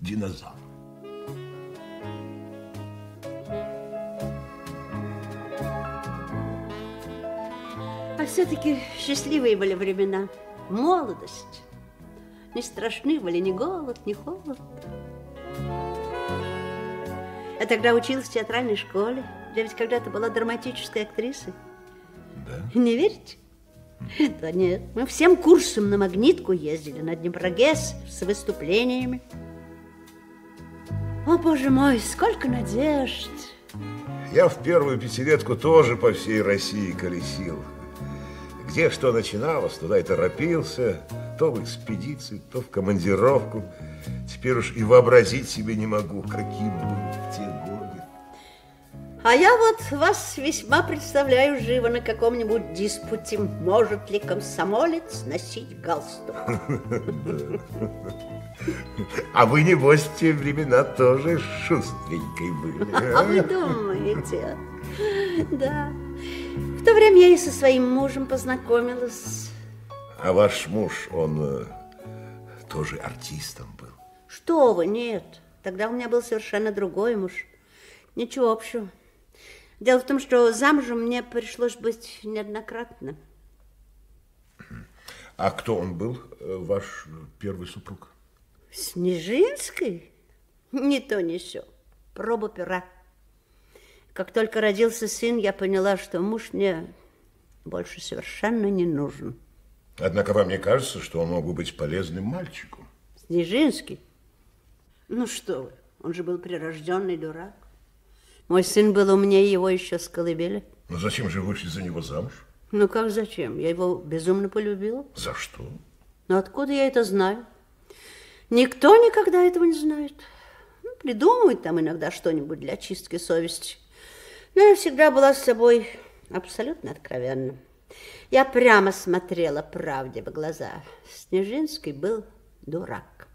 Динозавр. А все-таки счастливые были времена. Молодость. Не страшны были ни голод, ни холод. Я тогда училась в театральной школе. Я ведь когда-то была драматической актрисой. Да? Не верите? Да нет. Мы всем курсом на Магнитку ездили, на Днепрогесс с выступлениями. О, боже мой, сколько надежд. Я в первую пятилетку тоже по всей России колесил. Где что начиналось, туда и торопился, то в экспедиции, то в командировку. Теперь уж и вообразить себе не могу, какие были те годы. А я вот вас весьма представляю живо на каком-нибудь диспуте. Может ли комсомолец носить галстук? А вы, небось, в те времена тоже шустренькой были. А вы думаете? Да. В то время я и со своим мужем познакомилась. А ваш муж, он э, тоже артистом был? Что вы, нет. Тогда у меня был совершенно другой муж. Ничего общего. Дело в том, что замужем мне пришлось быть неоднократно. А кто он был, ваш первый супруг? Снежинский? Ни то, ни сё. Проба пера. Как только родился сын, я поняла, что муж мне больше совершенно не нужен. Однако вам не кажется, что он мог бы быть полезным мальчику? Снежинский? Ну что вы, он же был прирожденный дурак. Мой сын был у меня, его еще с колыбели. Ну зачем же вышли за него замуж? Ну как зачем? Я его безумно полюбила. За что? Ну откуда я это знаю? Никто никогда этого не знает. Ну, придумывают там иногда что-нибудь для чистки совести. Но я всегда была с собой абсолютно откровенна. Я прямо смотрела правде в глаза. Снежинский был дурак.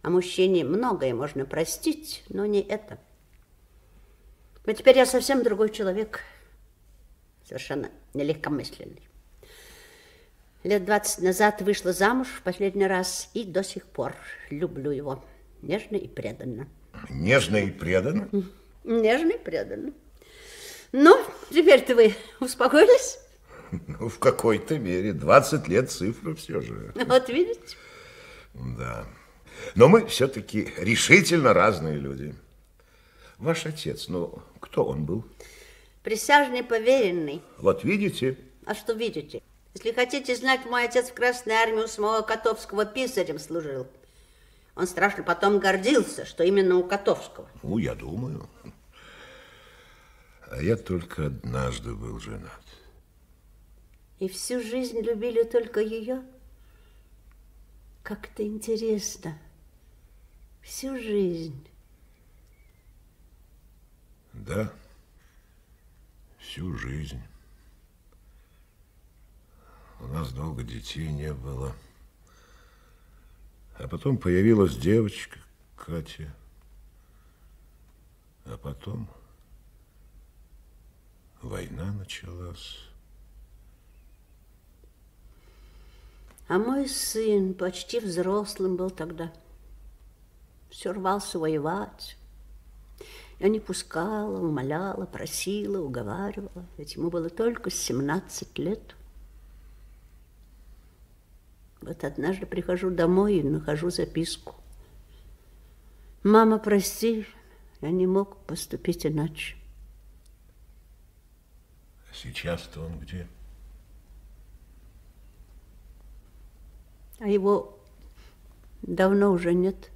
А мужчине многое можно простить, но не это. Но теперь я совсем другой человек. Совершенно нелегкомысленный. Лет двадцать назад вышла замуж в последний раз и до сих пор люблю его. Нежно и преданно. Нежно и преданно? Нежно и преданно. Ну, теперь-то вы успокоились? Ну, в какой-то мере. двадцать лет цифра все же. Вот видите? Да. Но мы все-таки решительно разные люди. Ваш отец, ну, кто он был? Присяжный поверенный. Вот видите? А что видите? Если хотите знать, мой отец в Красной армии у самого Котовского писарем служил. Он страшно потом гордился, что именно у Котовского. Ну, я думаю. А я только однажды был женат. И всю жизнь любили только ее? Как-то интересно. Всю жизнь. Да, всю жизнь. У нас долго детей не было. А потом появилась девочка, Катя. А потом война началась. А мой сын почти взрослым был тогда. Все рвался воевать. Я не пускала, умоляла, просила, уговаривала. Ведь ему было только семнадцать лет. Вот однажды прихожу домой и нахожу записку. Мама, прости, я не мог поступить иначе. Сейчас-то он где? А его давно уже нет.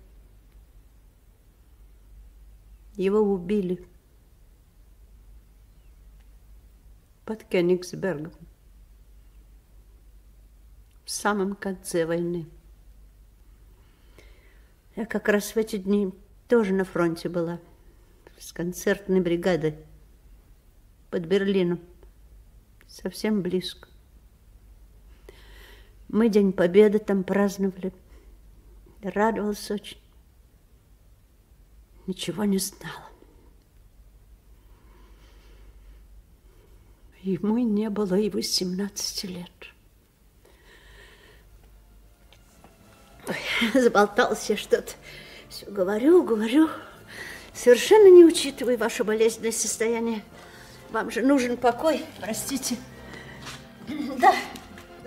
Его убили под Кенигсбергом. В самом конце войны. Я как раз в эти дни тоже на фронте была, с концертной бригадой под Берлином, совсем близко. Мы День Победы там праздновали. Я радовалась очень. Ничего не знала. Ему не было и восемнадцати лет. Ой, заболталась я что-то. Все говорю, говорю. Совершенно не учитывая ваше болезненное состояние. Вам же нужен покой. Простите. Да,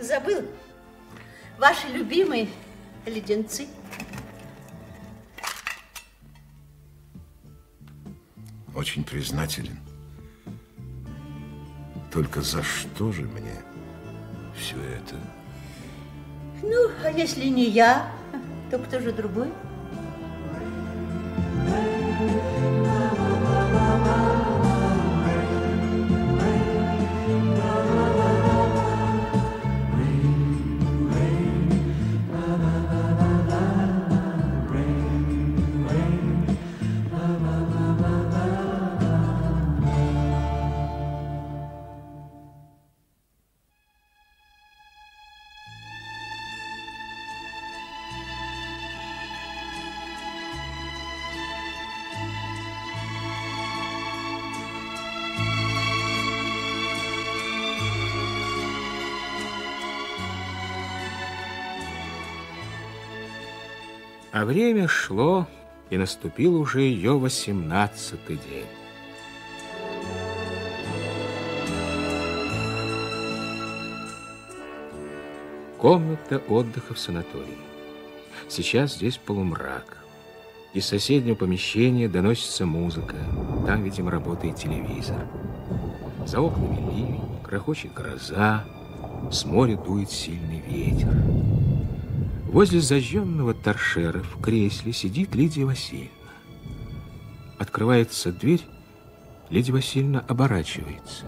забыл. Ваши любимые леденцы. Очень признателен. Только за что же мне все это? Ну, а если не я, то кто же другой? А время шло, и наступил уже ее восемнадцатый день. Комната отдыха в санатории. Сейчас здесь полумрак. Из соседнего помещения доносится музыка. Там, видимо, работает телевизор. За окнами ливень, грохочет гроза. С моря дует сильный ветер. Возле зажженного торшера в кресле сидит Лидия Васильевна. Открывается дверь, Лидия Васильевна оборачивается.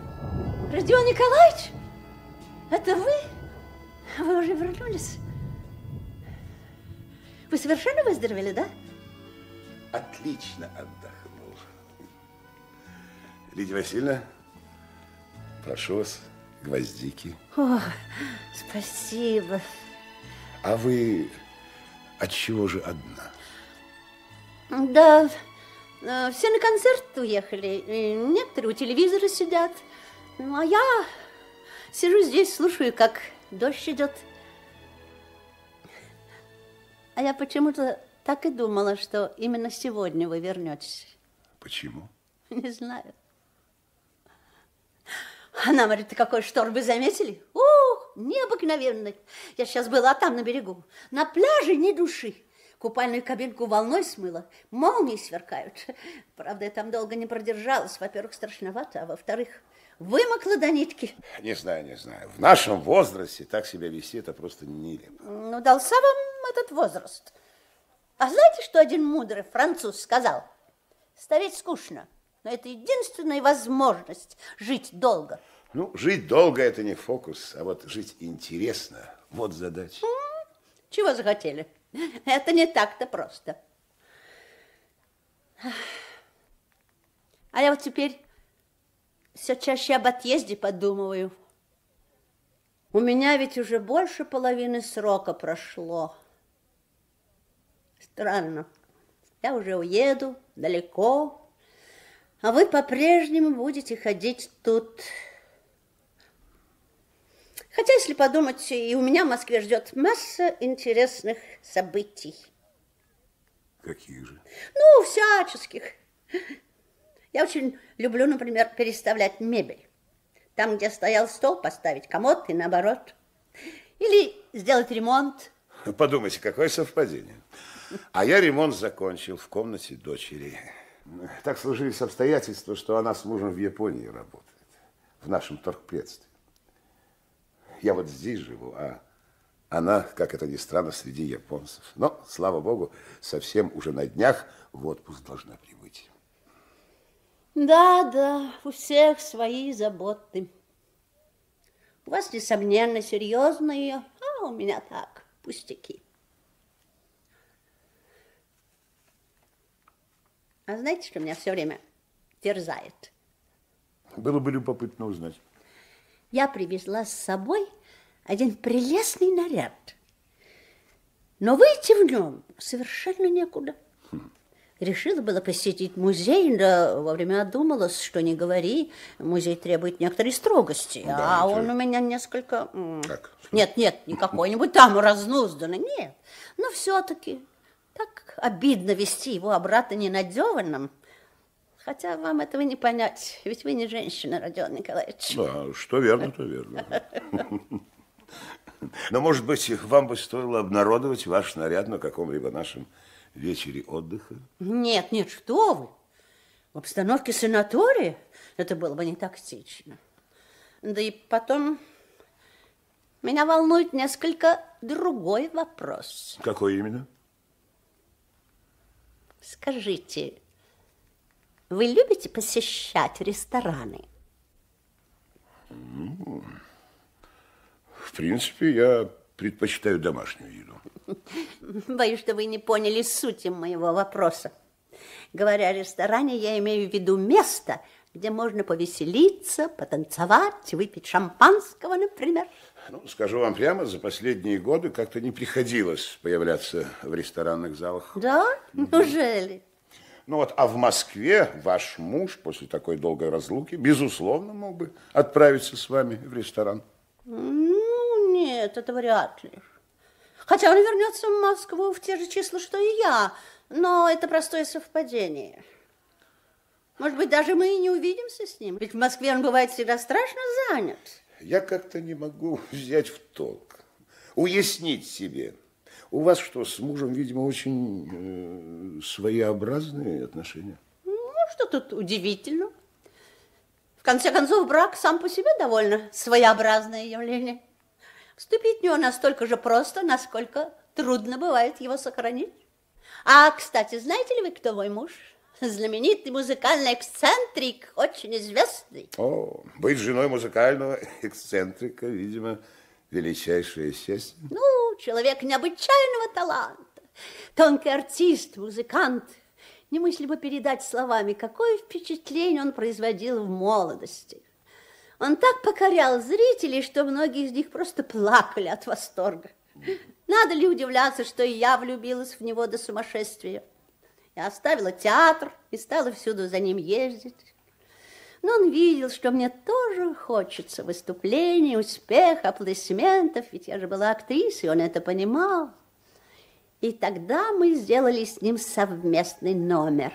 Родион Николаевич, это вы? Вы уже вернулись? Вы совершенно выздоровели, да? Отлично отдохнул. Лидия Васильевна, прошу вас, гвоздики. О, спасибо. А вы отчего же одна? Да, все на концерт уехали. Некоторые у телевизора сидят. А я, Сижу здесь, слушаю, как дождь идет. А я почему-то так и думала, что именно сегодня вы вернетесь. Почему? Не знаю. Она говорит, ты какой шторм, вы заметили? Ух, необыкновенный. Я сейчас была там на берегу. На пляже ни души. Купальную кабинку волной смыло, молнии сверкают. Правда, я там долго не продержалась. Во-первых, страшновато, а во-вторых, вымокла до нитки. Не знаю, не знаю. В нашем возрасте так себя вести, это просто нелепо. Ну, дался вам этот возраст. А знаете, что один мудрый француз сказал? Стареть скучно, но это единственная возможность жить долго. Ну, жить долго – это не фокус, а вот жить интересно – вот задача. Чего захотели? Это не так-то просто. А я вот теперь все чаще об отъезде подумываю. У меня ведь уже больше половины срока прошло. Странно. Я уже уеду далеко, а вы по-прежнему будете ходить тут. Хотя, если подумать, и у меня в Москве ждет масса интересных событий. Каких же? Ну, всяческих. Я очень люблю, например, переставлять мебель. Там, где стоял стол, поставить комод и наоборот. Или сделать ремонт. Подумайте, какое совпадение. А я ремонт закончил в комнате дочери. Так сложились обстоятельства, что она с мужем в Японии работает, в нашем торгпредстве. Я вот здесь живу, а она, как это ни странно, среди японцев. Но, слава богу, совсем уже на днях в отпуск должна прибыть. Да, да, у всех свои заботы. У вас, несомненно, серьезные, а у меня так, пустяки. А знаете, что меня все время терзает? Было бы любопытно узнать. Я привезла с собой один прелестный наряд, но выйти в нем совершенно некуда. Решила было посетить музей, да вовремя одумалась, что не говори, музей требует некоторой строгости, да, а он у меня несколько... Так. Нет, нет, не какой-нибудь там разнузданный, нет. Но все-таки так обидно вести его обратно ненадеванным. Хотя вам этого не понять, ведь вы не женщина, Родион Николаевич. Да, что верно, то верно. Но, может быть, вам бы стоило обнародовать ваш наряд на каком-либо нашем вечере отдыха? Нет, нет, что вы. В обстановке санатория это было бы не тактично. Да и потом меня волнует несколько другой вопрос. Какой именно? Скажите... Вы любите посещать рестораны? Ну, в принципе, я предпочитаю домашнюю еду. Боюсь, что вы не поняли сути моего вопроса. Говоря о ресторане, я имею в виду место, где можно повеселиться, потанцевать, выпить шампанского, например. Ну, скажу вам прямо, за последние годы как-то не приходилось появляться в ресторанных залах. Да? Угу. Неужели? Ну вот, а в Москве ваш муж после такой долгой разлуки, безусловно, мог бы отправиться с вами в ресторан. Ну, нет, это вряд ли. Хотя он вернется в Москву в те же числа, что и я. Но это простое совпадение. Может быть, даже мы и не увидимся с ним. Ведь в Москве он бывает всегда страшно занят. Я как-то не могу взять в толк, уяснить себе. У вас что, с мужем, видимо, очень э, своеобразные отношения? Ну, что тут удивительно. В конце концов, брак сам по себе довольно своеобразное явление. Вступить в него настолько же просто, насколько трудно бывает его сохранить. А, кстати, знаете ли вы, кто мой муж? Знаменитый музыкальный эксцентрик, очень известный. О, быть женой музыкального эксцентрика, видимо, величайшая честь. Ну, человек необычайного таланта, тонкий артист, музыкант. Немыслимо передать словами, какое впечатление он производил в молодости. Он так покорял зрителей, что многие из них просто плакали от восторга. Надо ли удивляться, что и я влюбилась в него до сумасшествия. Я оставила театр и стала всюду за ним ездить. но он видел, что мне тоже хочется выступлений, успеха, аплодисментов, ведь я же была актрисой, он это понимал. И тогда мы сделали с ним совместный номер.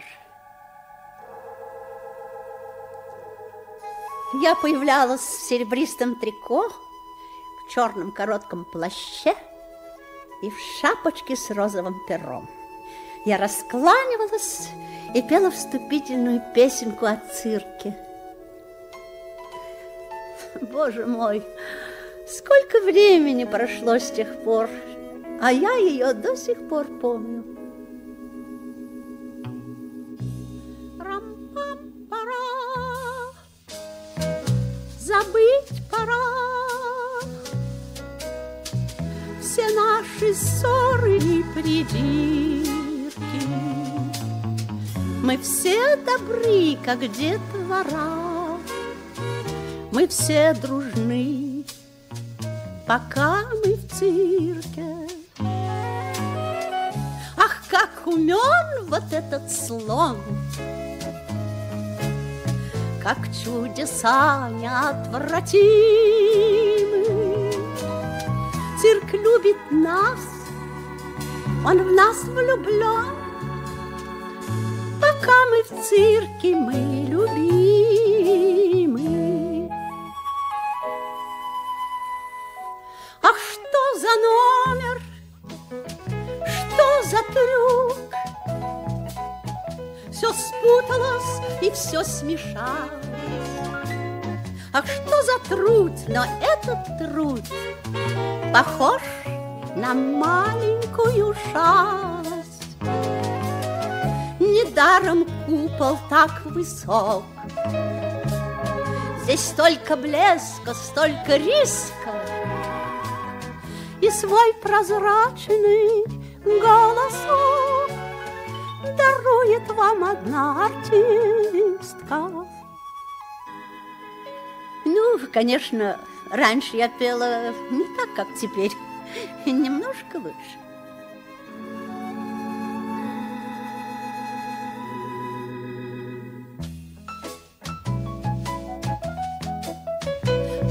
Я появлялась в серебристом трико, в черном коротком плаще и в шапочке с розовым пером. Я раскланивалась и пела вступительную песенку о цирке. Боже мой, сколько времени прошло с тех пор, а я ее до сих пор помню. Забыть пора все наши ссоры и придирки. Мы все добры, как детвора, мы все дружны, пока мы в цирке. Ах, как умен вот этот слон! Как чудеса неотвратимы. Цирк любит нас, он в нас влюблен. Пока мы в цирке, мы любимы. Ах, что за номер, что за трюк? Все спуталось и все смешалось. Ах, что за труд, но этот труд похож на маленькую шалость. Недаром купол так высок. Здесь столько блеска, столько риска. И свой прозрачный голосок дарует вам одна артистка. Ну, конечно, раньше я пела не так, как теперь, и немножко лучше.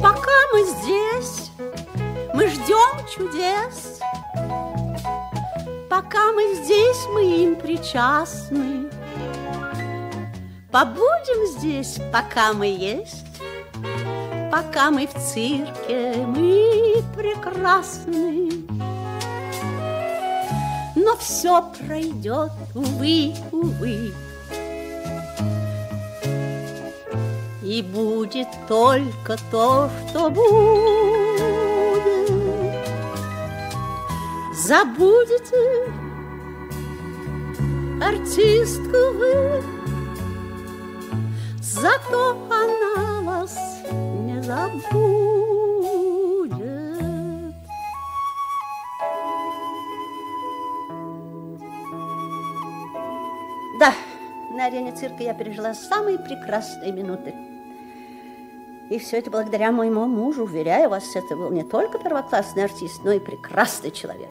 Пока мы здесь, мы ждем чудес. Пока мы здесь, мы им причастны. Побудем здесь, пока мы есть. Пока мы в цирке, мы прекрасны. Но все пройдет, увы, увы. И будет только то, что будет. Забудете артистку вы, зато она вас не забудет. Да, на арене цирка я пережила самые прекрасные минуты. И все это благодаря моему мужу. Уверяю вас, это был не только первоклассный артист, но и прекрасный человек.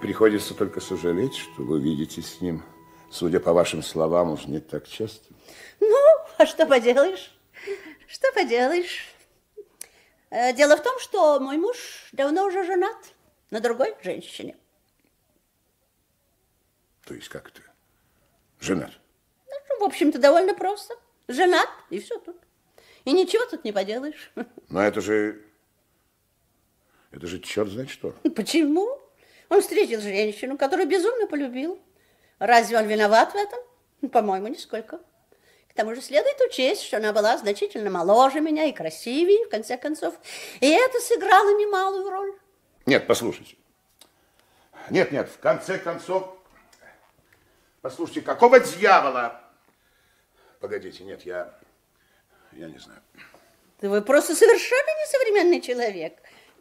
Приходится только сожалеть, что вы видитесь с ним, судя по вашим словам, уж не так часто. Ну, а что поделаешь? Что поделаешь? Дело в том, что мой муж давно уже женат на другой женщине. То есть как это? Женат? Ну, в общем-то, довольно просто. Женат, и все тут. И ничего тут не поделаешь. Но это же... Это же черт знает что. Почему? Он встретил женщину, которую безумно полюбил. Разве он виноват в этом? По-моему, нисколько. К тому же следует учесть, что она была значительно моложе меня и красивее, в конце концов. И это сыграло немалую роль. Нет, послушайте. Нет, нет, в конце концов... Послушайте, какого дьявола... Погодите, нет, я... Я не знаю. Да вы просто совершенно несовременный человек.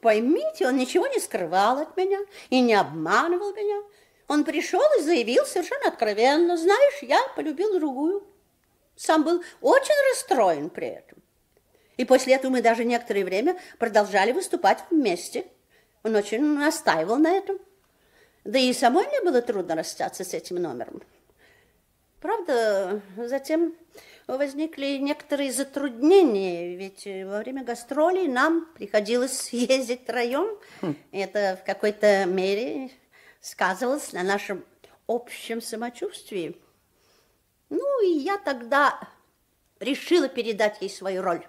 Поймите, он ничего не скрывал от меня и не обманывал меня. Он пришел и заявил совершенно откровенно: знаешь, я полюбил другую. Сам был очень расстроен при этом. И после этого мы даже некоторое время продолжали выступать вместе. Он очень настаивал на этом. Да и самой мне было трудно расстаться с этим номером. Правда, затем возникли некоторые затруднения, ведь во время гастролей нам приходилось ездить троем. Хм. Это в какой-то мере сказывалось на нашем общем самочувствии. Ну, и я тогда решила передать ей свою роль.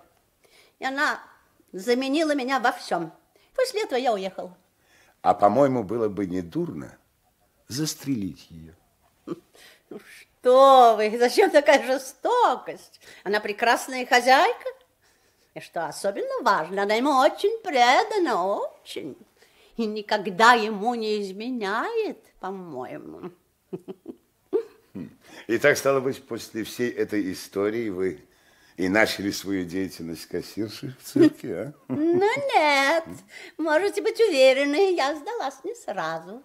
И она заменила меня во всем. После этого я уехала. А, по-моему, было бы недурно застрелить ее. Что вы, зачем такая жестокость? Она прекрасная хозяйка. И что особенно важно, она ему очень предана, очень. И никогда ему не изменяет, по-моему. Итак, стало быть, после всей этой истории вы и начали свою деятельность кассирши в цирке, а? Ну нет, можете быть уверены, я сдалась не сразу.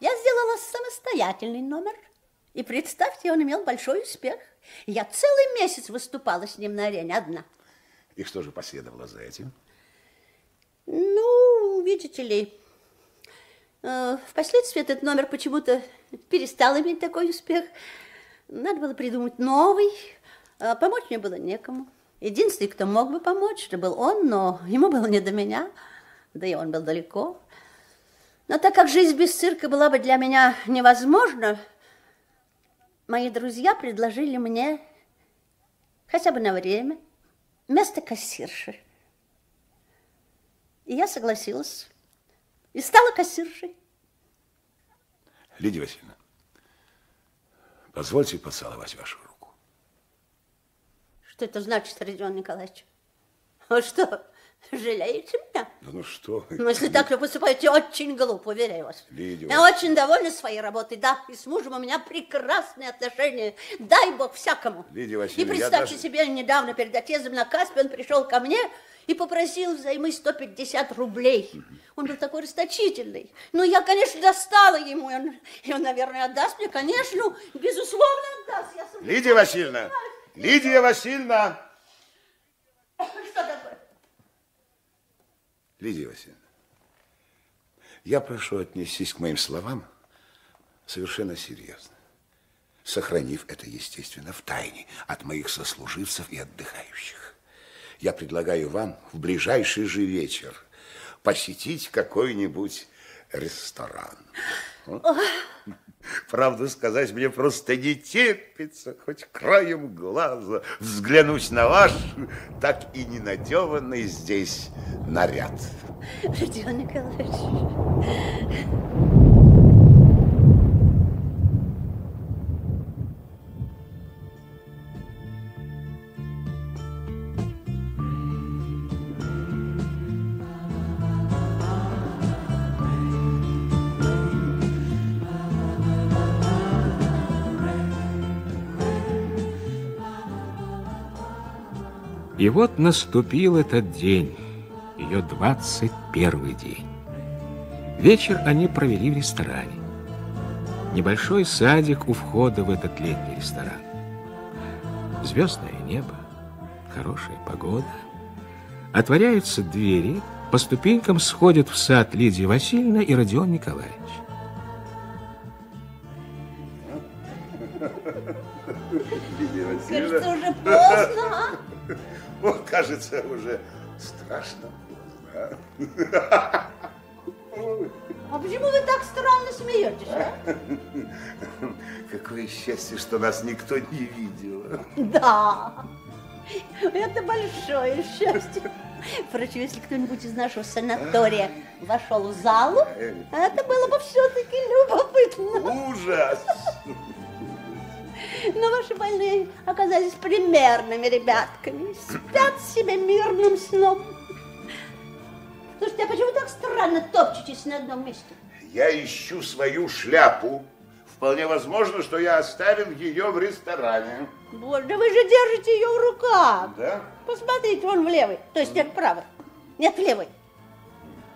Я сделала самостоятельный номер. И представьте, он имел большой успех. Я целый месяц выступала с ним на арене одна. И что же последовало за этим? Ну, видите ли, э, впоследствии этот номер почему-то перестал иметь такой успех. Надо было придумать новый. А помочь мне было некому. Единственный, кто мог бы помочь, это был он, но ему было не до меня. Да и он был далеко. Но так как жизнь без цирка была бы для меня невозможна, мои друзья предложили мне хотя бы на время место кассирши. И я согласилась. И стала кассиршей. Лидия Васильевна, позвольте поцеловать вашу руку. Что это значит, Родион Николаевич? Вы что, жалеете меня? Да ну что вы. Ну, если так вы поступаете, очень глупо, уверяю вас. Лидия. Я очень довольна своей работой, да. И с мужем у меня прекрасные отношения. Дай бог всякому. Лидия Васильевна, и представьте даже... себе, недавно перед отъездом на Каспий он пришел ко мне и попросил взаймы сто пятьдесят рублей. Угу. Он был такой расточительный. Ну, я, конечно, достала ему, и он, и он наверное, отдаст мне, конечно, безусловно, отдаст. Я сам... Лидия Васильевна! Лидия Васильевна! Что такое? Лидия Васильевна, я прошу отнестись к моим словам совершенно серьезно, сохранив это, естественно, в тайне от моих сослуживцев и отдыхающих. Я предлагаю вам в ближайший же вечер посетить какой-нибудь ресторан. Правду сказать, мне просто не терпится хоть краем глаза взглянуть на ваш так и ненадеванный здесь наряд. Родион Николаевич. И вот наступил этот день, ее двадцать первый день. Вечер они провели в ресторане. Небольшой садик у входа в этот летний ресторан. Звездное небо, хорошая погода. Отворяются двери, по ступенькам сходят в сад Лидия Васильевна и Родион Николаевич. Кажется, уже поздно, а? О, кажется, уже страшно поздно. А почему вы так странно смеетесь, а? Какое счастье, что нас никто не видел. Да, это большое счастье. Впрочем, если кто-нибудь из нашего санатория вошел в залу, это было бы все-таки любопытно. Ужас! Но ваши больные оказались примерными ребятками. Спят себе мирным сном. Слушайте, а почему так странно топчетесь на одном месте? Я ищу свою шляпу. Вполне возможно, что я оставил ее в ресторане. Боже, да вы же держите ее в руках. Да? Посмотрите, вон в левой. То есть нет, правой. Нет, левой.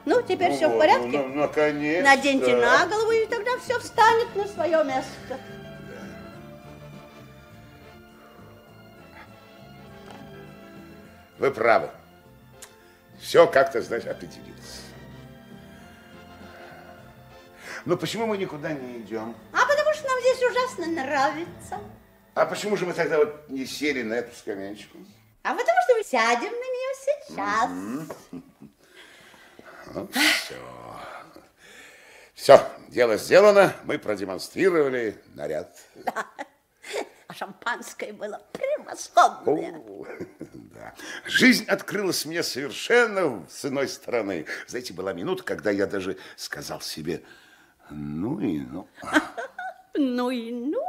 Ну, теперь ну, все в порядке. Ну, наконец-то. Наденьте на голову, и тогда все встанет на свое место. Вы правы. Все как-то, значит, определилось. Но почему мы никуда не идем? А потому ж нам здесь ужасно нравится. А почему же мы тогда вот не сели на эту скамеечку? А потому что мы сядем на нее сейчас. Mm-hmm. Ну, все. Все, дело сделано. Мы продемонстрировали наряд. Да. А шампанское было превосходное. О, да. Жизнь открылась мне совершенно с иной стороны. Знаете, была минута, когда я даже сказал себе, ну и ну. Ну и ну.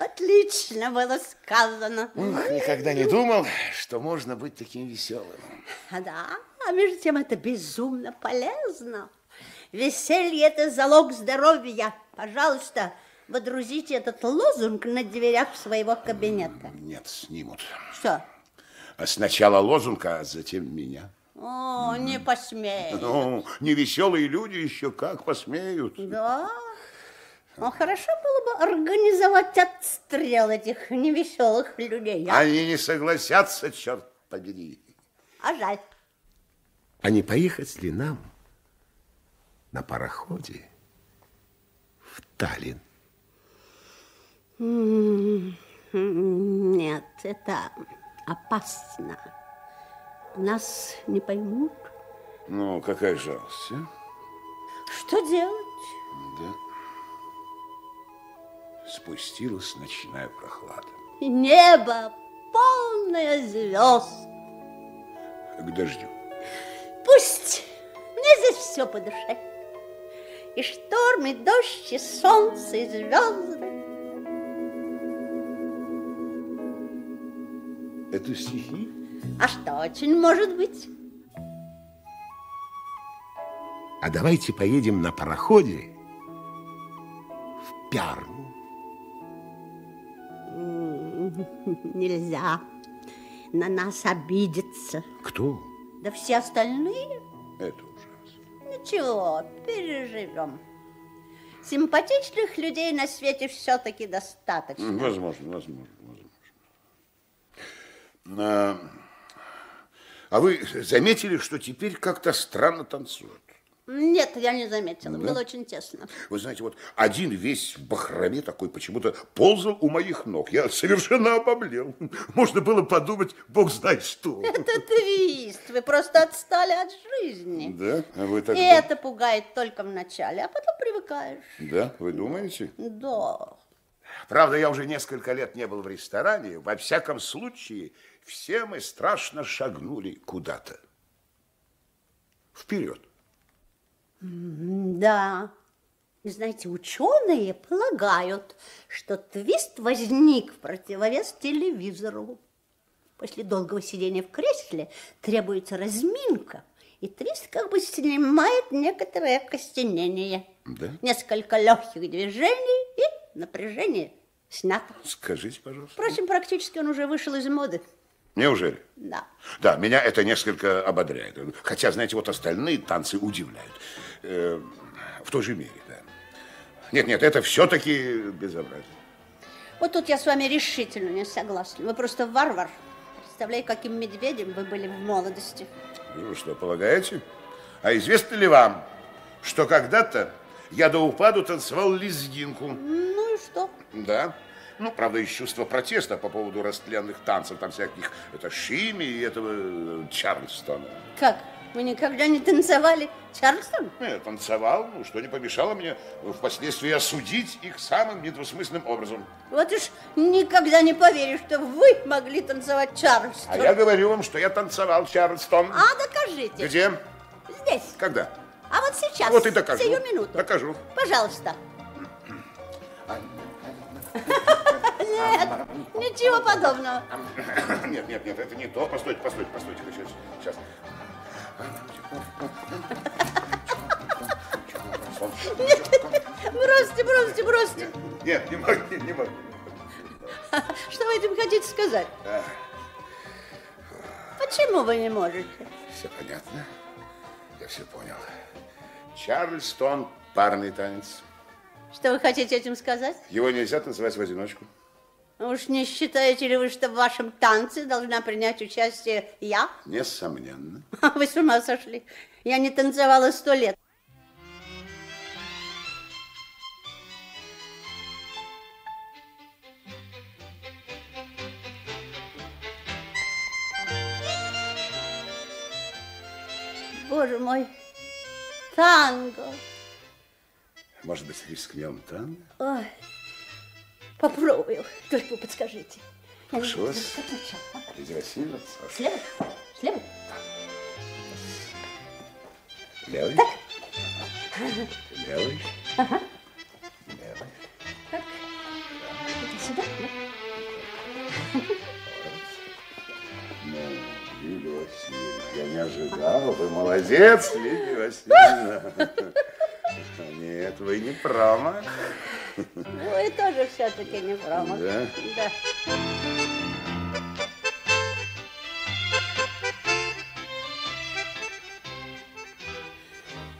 Отлично было сказано. Ух, никогда не думал, что можно быть таким веселым. Да, а между тем это безумно полезно. Веселье – это залог здоровья. Пожалуйста, водрузите этот лозунг на дверях своего кабинета. Нет, снимут. Что? Сначала лозунг, а затем меня. О, mm. не посмеют. Ну, невеселые люди еще как посмеют. Да? Ну, хорошо было бы организовать отстрел этих невеселых людей. А? Они не согласятся, черт побери. А жаль. А не поехать ли нам на пароходе в Таллин? Нет, это опасно. Нас не поймут. Ну, какая жалость, а? Что делать? Да. Спустилась ночная прохлада. Небо полное звезд. К дождю. Пусть. Мне здесь все по душе. И шторм, и дождь, и солнце, и звезды. Это стихи? А что очень может быть? А давайте поедем на пароходе в Пярну. Нельзя. На нас обидеться. Кто? Да все остальные. Это ужасно. Ничего, переживем. Симпатичных людей на свете все-таки достаточно. Возможно, возможно, возможно. А, а вы заметили, что теперь как-то странно танцуют? Нет, я не заметила. Да? Было очень тесно. Вы знаете, вот один весь в бахроме такой почему-то ползал у моих ног. Я совершенно обомлел. Можно было подумать, бог знает что. Это твист. Вы просто отстали от жизни. Да? А вы тогда... И это пугает только в начале, а потом привыкаешь. Да? Вы думаете? Да. Правда, я уже несколько лет не был в ресторане. Во всяком случае, все мы страшно шагнули куда-то. Вперед. Да. И знаете, ученые полагают, что твист возник в противовес телевизору. После долгого сидения в кресле требуется разминка, и твист как бы снимает некоторое окостенение. Да? Несколько легких движений, и напряжение снято. Скажите, пожалуйста. Впрочем, практически он уже вышел из моды. Неужели? Да. Да, меня это несколько ободряет. Хотя, знаете, вот остальные танцы удивляют. Э, в той же мере, да. Нет, нет, это все-таки безобразие. Вот тут я с вами решительно не согласна. Вы просто варвар. Представляю, каким медведем вы были в молодости. Вы что, полагаете? А известно ли вам, что когда-то я до упаду танцевал лезгинку? Ну и что? Да. Ну, правда, из чувства протеста по поводу растленных танцев, там всяких, это шими и этого Чарльстона. Как? Вы никогда не танцевали Чарльстон? Я танцевал, ну, что не помешало мне впоследствии осудить их самым недвусмысленным образом. Вот уж никогда не поверю, что вы могли танцевать Чарльстон. А я говорю вам, что я танцевал Чарльстон. А докажите. Где? Здесь. Когда? А вот сейчас. Вот и докажу. Сию минуту. Докажу. Пожалуйста. Нет, ничего подобного. Нет, нет, нет, это не то. Постойте, постойте, постойте. Сейчас. Бросьте, бросьте, бросьте. Нет, не могу, не могу. Что вы этим хотите сказать? Почему вы не можете? Все понятно. Я все понял. Чарльстон, парный танец. Что вы хотите этим сказать? Его нельзя танцевать в одиночку. Уж не считаете ли вы, что в вашем танце должна принять участие я? Несомненно. Вы с ума сошли. Я не танцевала сто лет. боже мой, танго. Может быть, рискнем танго? Ой, попробую, только вы подскажите. Прошу вас, Лидия Васильевна. Слева, слева. Левый. Так. Левый. Ага. Левый. Так. Это сюда. Лидия Васильевна, я не ожидала. Вы молодец, Лидия Васильевна. Нет, вы не права. Вы тоже все-таки не права. Да? Да.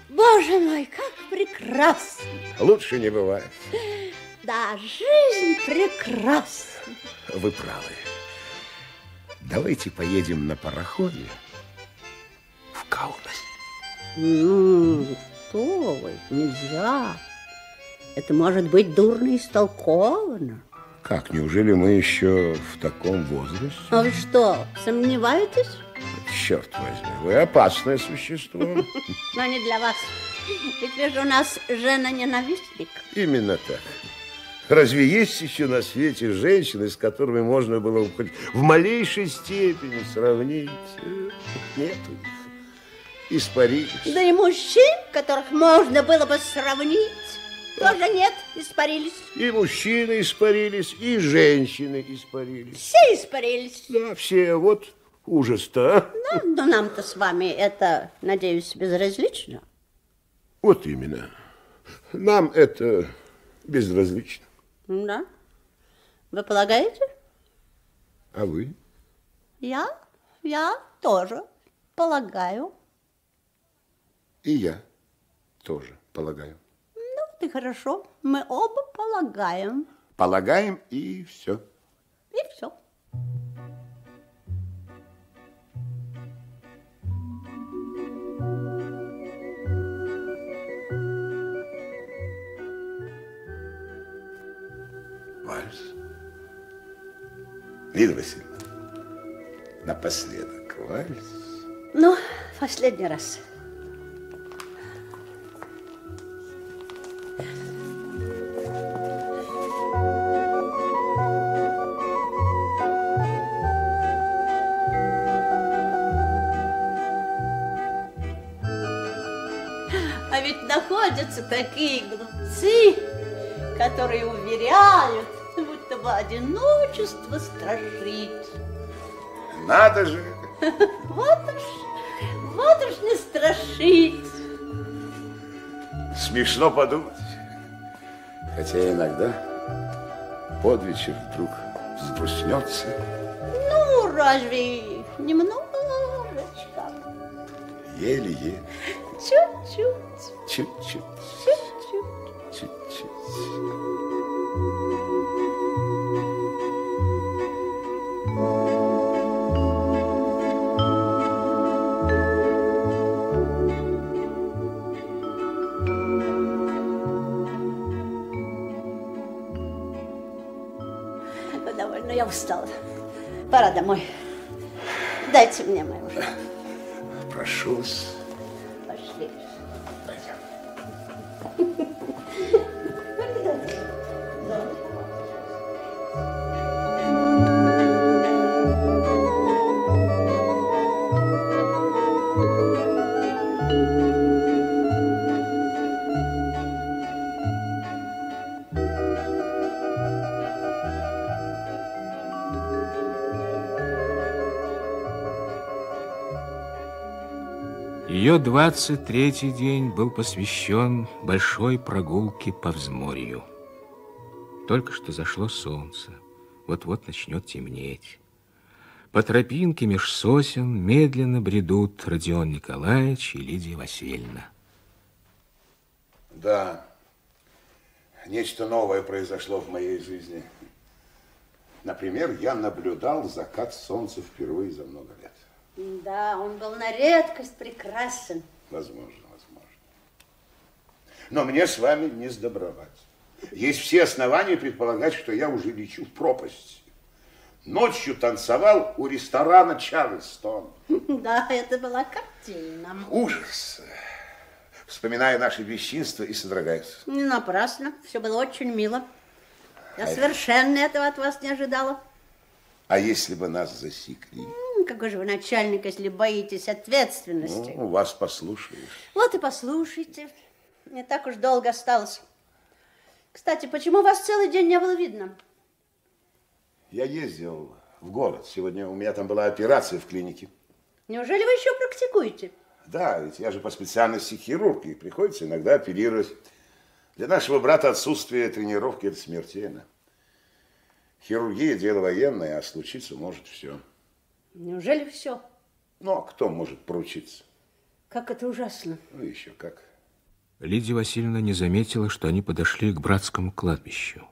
Боже мой, как прекрасно! Лучше не бывает. Да, жизнь прекрасна. Вы правы. Давайте поедем на пароходе в Каунас. Ну, что вы, нельзя. Это может быть дурно истолковано. Как, неужели мы еще в таком возрасте? А вы что, сомневаетесь? Черт возьми, вы опасное существо. Но не для вас. Ведь вы же у нас жена-ненавистник. Именно так. Разве есть еще на свете женщины, с которыми можно было хоть в малейшей степени сравнить? Нет у них. Испарились. Да и мужчин, которых можно было бы сравнить, тоже нет, испарились. И мужчины испарились, и женщины испарились. Все испарились. Да, все. Вот ужас-то. А? Ну, но нам-то с вами это, надеюсь, безразлично. Вот именно. Нам это безразлично. Да. Вы полагаете? А вы? Я? Я тоже полагаю. И я тоже полагаю. И хорошо, мы оба полагаем. Полагаем и все. И все. Вальс. Лидия Васильевна, напоследок вальс. Ну, в последний раз. Находятся такие глупцы, которые уверяют, будто бы одиночество страшит. Надо же! Вот уж, вот уж не страшит. Смешно подумать. Хотя иногда под вечер вдруг взбруснется. Ну, разве немножечко? Еле-еле. Чуть-чуть. Чуть-чуть. Чуть-чуть. Чуть-чуть. Довольно, я устала. Пора домой. Дайте мне мою ужин. Прошу вас. Пошли. Ее двадцать третий день был посвящен большой прогулке по взморью. Только что зашло солнце, вот-вот начнет темнеть. По тропинке меж сосен медленно бредут Родион Николаевич и Лидия Васильевна. Да, нечто новое произошло в моей жизни. Например, я наблюдал закат солнца впервые за много лет. Да, он был на редкость прекрасен. Возможно, возможно. Но мне с вами не сдобровать. Есть все основания предполагать, что я уже лечу в пропасть. Ночью танцевал у ресторана Чарльстон. Да, это была картина. Ужас. Вспоминаю наше бесчинство и содрогаюсь. Не напрасно. Все было очень мило. Я а совершенно это... этого от вас не ожидала. А если бы нас засекли? Какой же вы начальник, если боитесь ответственности? Ну, вас послушаешь. Вот и послушайте. Не так уж долго осталось. Кстати, почему вас целый день не было видно? Я ездил в город. Сегодня у меня там была операция в клинике. Неужели вы еще практикуете? Да, ведь я же по специальности хирург, и приходится иногда оперировать. Для нашего брата отсутствие тренировки – это смертельно. Хирургия – дело военное, а случиться может все. Неужели все? Ну, а кто может поручиться? Как это ужасно. Ну, еще как. Лидия Васильевна не заметила, что они подошли к братскому кладбищу.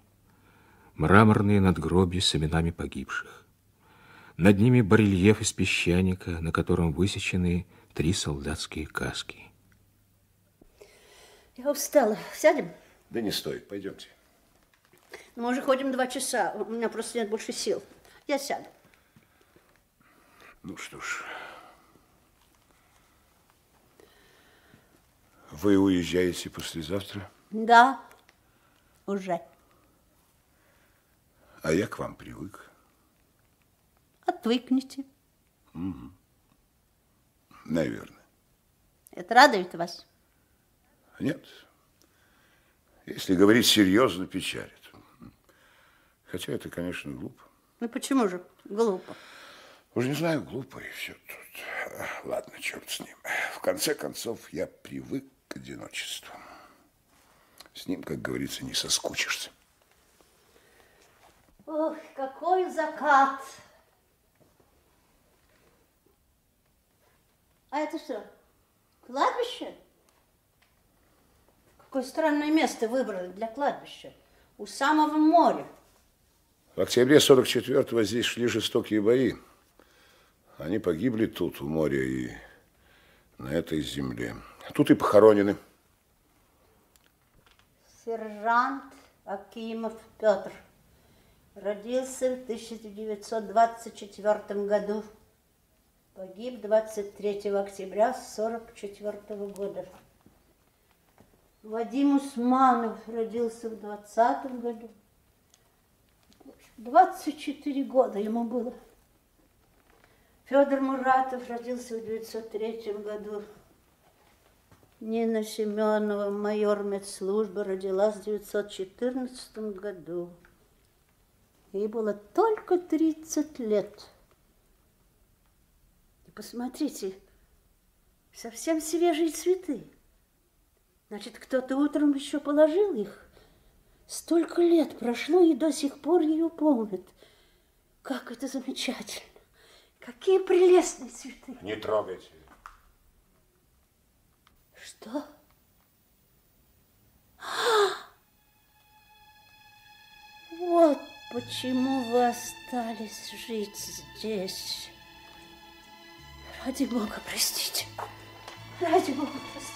Мраморные надгробия с именами погибших. Над ними барельеф из песчаника, на котором высечены три солдатские каски. Я устала. Сядем? Да не стоит. Пойдемте. Мы уже ходим два часа. У меня просто нет больше сил. Я сяду. Ну что ж, вы уезжаете послезавтра? Да, уже. А я к вам привык. Отвыкните. Угу. Наверное. Это радует вас? Нет. Если говорить серьезно, печалит. Хотя это, конечно, глупо. Ну почему же глупо? Уже не знаю, глупо и все тут. Ладно, черт с ним. В конце концов, я привык к одиночеству. С ним, как говорится, не соскучишься. Ох, какой закат! А это что, кладбище? Какое странное место выбрали для кладбища. У самого моря. В октябре сорок четвёртого здесь шли жестокие бои. Они погибли тут, у моря, и на этой земле. Тут и похоронены. Сержант Акимов Петр родился в тысяча девятьсот двадцать четвёртом году. Погиб двадцать третьего октября сорок четвёртого года. Вадим Усманов родился в двадцатом году. двадцать четыре года ему было. Федор Муратов родился в девятьсот третьем году. Нина Семенова, майор медслужбы, родилась в девятьсот четырнадцатом году. Ей было только тридцать лет. И посмотрите, совсем свежие цветы. Значит, кто-то утром еще положил их. Столько лет прошло, и до сих пор ее помнят. Как это замечательно! Какие прелестные цветы. Не трогайте. Что? Вот почему вы остались жить здесь. Ради Бога, простите. Ради Бога, простите.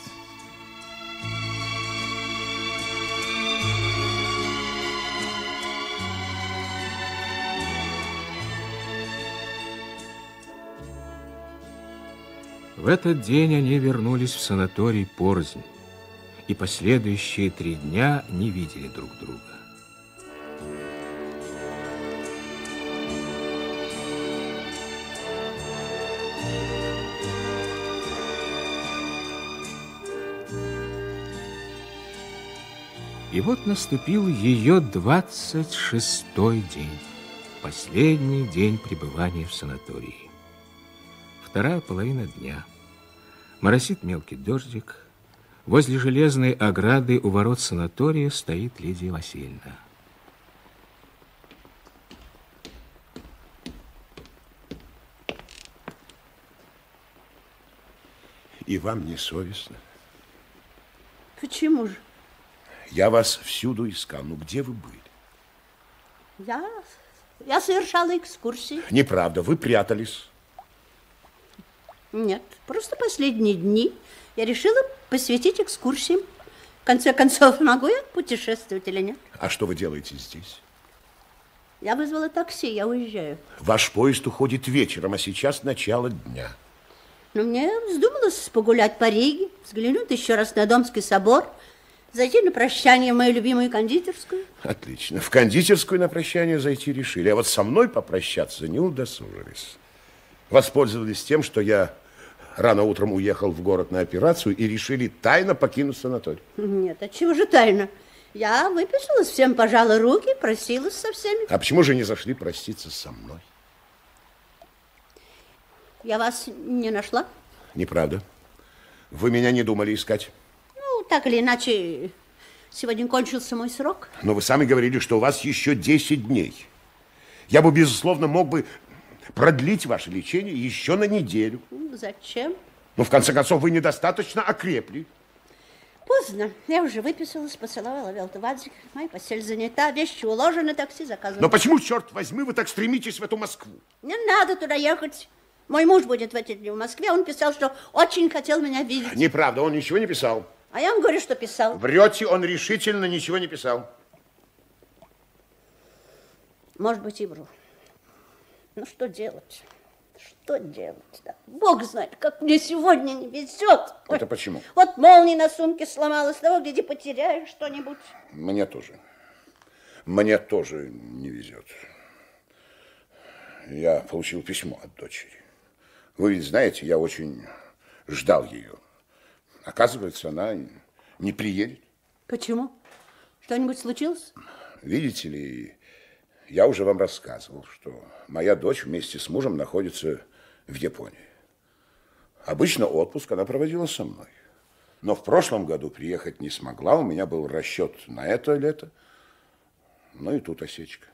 В этот день они вернулись в санаторий порознь, и последующие три дня не видели друг друга. И вот наступил ее двадцать шестой день, последний день пребывания в санатории. Вторая половина дня. Моросит мелкий дождик. Возле железной ограды у ворот санатория стоит Лидия Васильевна. И вам не совестно? Почему же? Я вас всюду искал. Ну, где вы были? Я, я совершала экскурсии. Неправда, вы прятались. Нет, просто последние дни я решила посвятить экскурсиям. В конце концов, могу я путешествовать или нет? А что вы делаете здесь? Я вызвала такси, я уезжаю. Ваш поезд уходит вечером, а сейчас начало дня. Но мне вздумалось погулять по Риге, взглянуть еще раз на Домский собор, зайти на прощание в мою любимую кондитерскую. Отлично. В кондитерскую на прощание зайти решили, а вот со мной попрощаться не удосужились. Воспользовались тем, что я рано утром уехал в город на операцию, и решили тайно покинуть санаторий. Нет, отчего же тайно? Я выписалась, всем пожала руки, просилась со всеми. А почему же не зашли проститься со мной? Я вас не нашла? Неправда. Вы меня не думали искать. Ну, так или иначе, сегодня кончился мой срок. Но вы сами говорили, что у вас еще десять дней. Я бы, безусловно, мог бы продлить ваше лечение еще на неделю. Зачем? Ну, в конце концов, вы недостаточно окрепли. Поздно. Я уже выписалась, посылала Вельту Вадзика. Моя постель занята, вещи уложены, такси заказано. Но почему, черт возьми, вы так стремитесь в эту Москву? Не надо туда ехать. Мой муж будет в эти дни в Москве. Он писал, что очень хотел меня видеть. Неправда, он ничего не писал. А я вам говорю, что писал. Врете, он решительно ничего не писал. Может быть, и вру. Ну, что делать? Что делать? Да? Бог знает, как мне сегодня не везет. Это почему? Вот молния на сумке сломалась, того, где потеряю что-нибудь. Мне тоже. Мне тоже не везет. Я получил письмо от дочери. Вы ведь знаете, я очень ждал ее. Оказывается, она не приедет. Почему? Что-нибудь случилось? Видите ли, я уже вам рассказывал, что моя дочь вместе с мужем находится в Японии. Обычно отпуск она проводила со мной. Но в прошлом году приехать не смогла. У меня был расчет на это лето. Ну и тут осечка.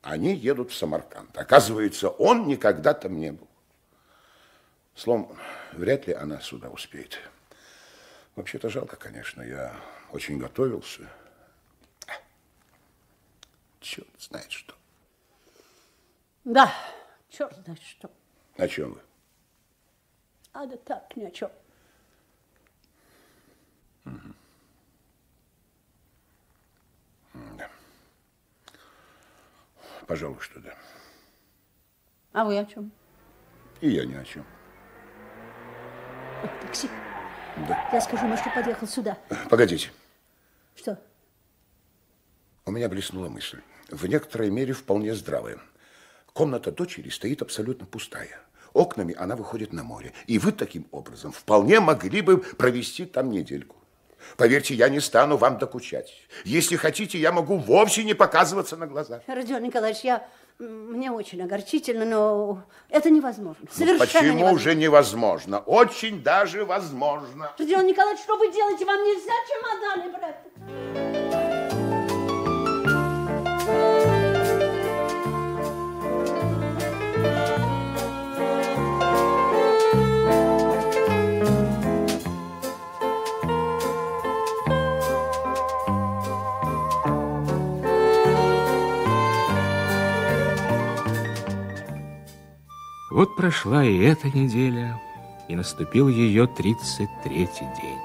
Они едут в Самарканд. Оказывается, он никогда там не был. Словом, вряд ли она сюда успеет. Вообще-то жалко, конечно. Я очень готовился. Черт знает что. Да, черт знает что. О чем вы? А да так, ни о чем. Угу. Да. Пожалуй, что да. А вы о чем? И я ни о чем. О, такси. Да. Я скажу ему, что подъехал сюда. Погодите. Что? У меня блеснула мысль. В некоторой мере вполне здравая. Комната дочери стоит абсолютно пустая. Окнами она выходит на море. И вы таким образом вполне могли бы провести там недельку. Поверьте, я не стану вам докучать. Если хотите, я могу вовсе не показываться на глазах. Родион Николаевич, я... мне очень огорчительно, но это невозможно. Совершенно ну, почему невозможно. Же невозможно? Очень даже возможно. Родион Николаевич, что вы делаете? Вам нельзя чемоданы брать. Вот прошла и эта неделя, и наступил ее тридцать третий день.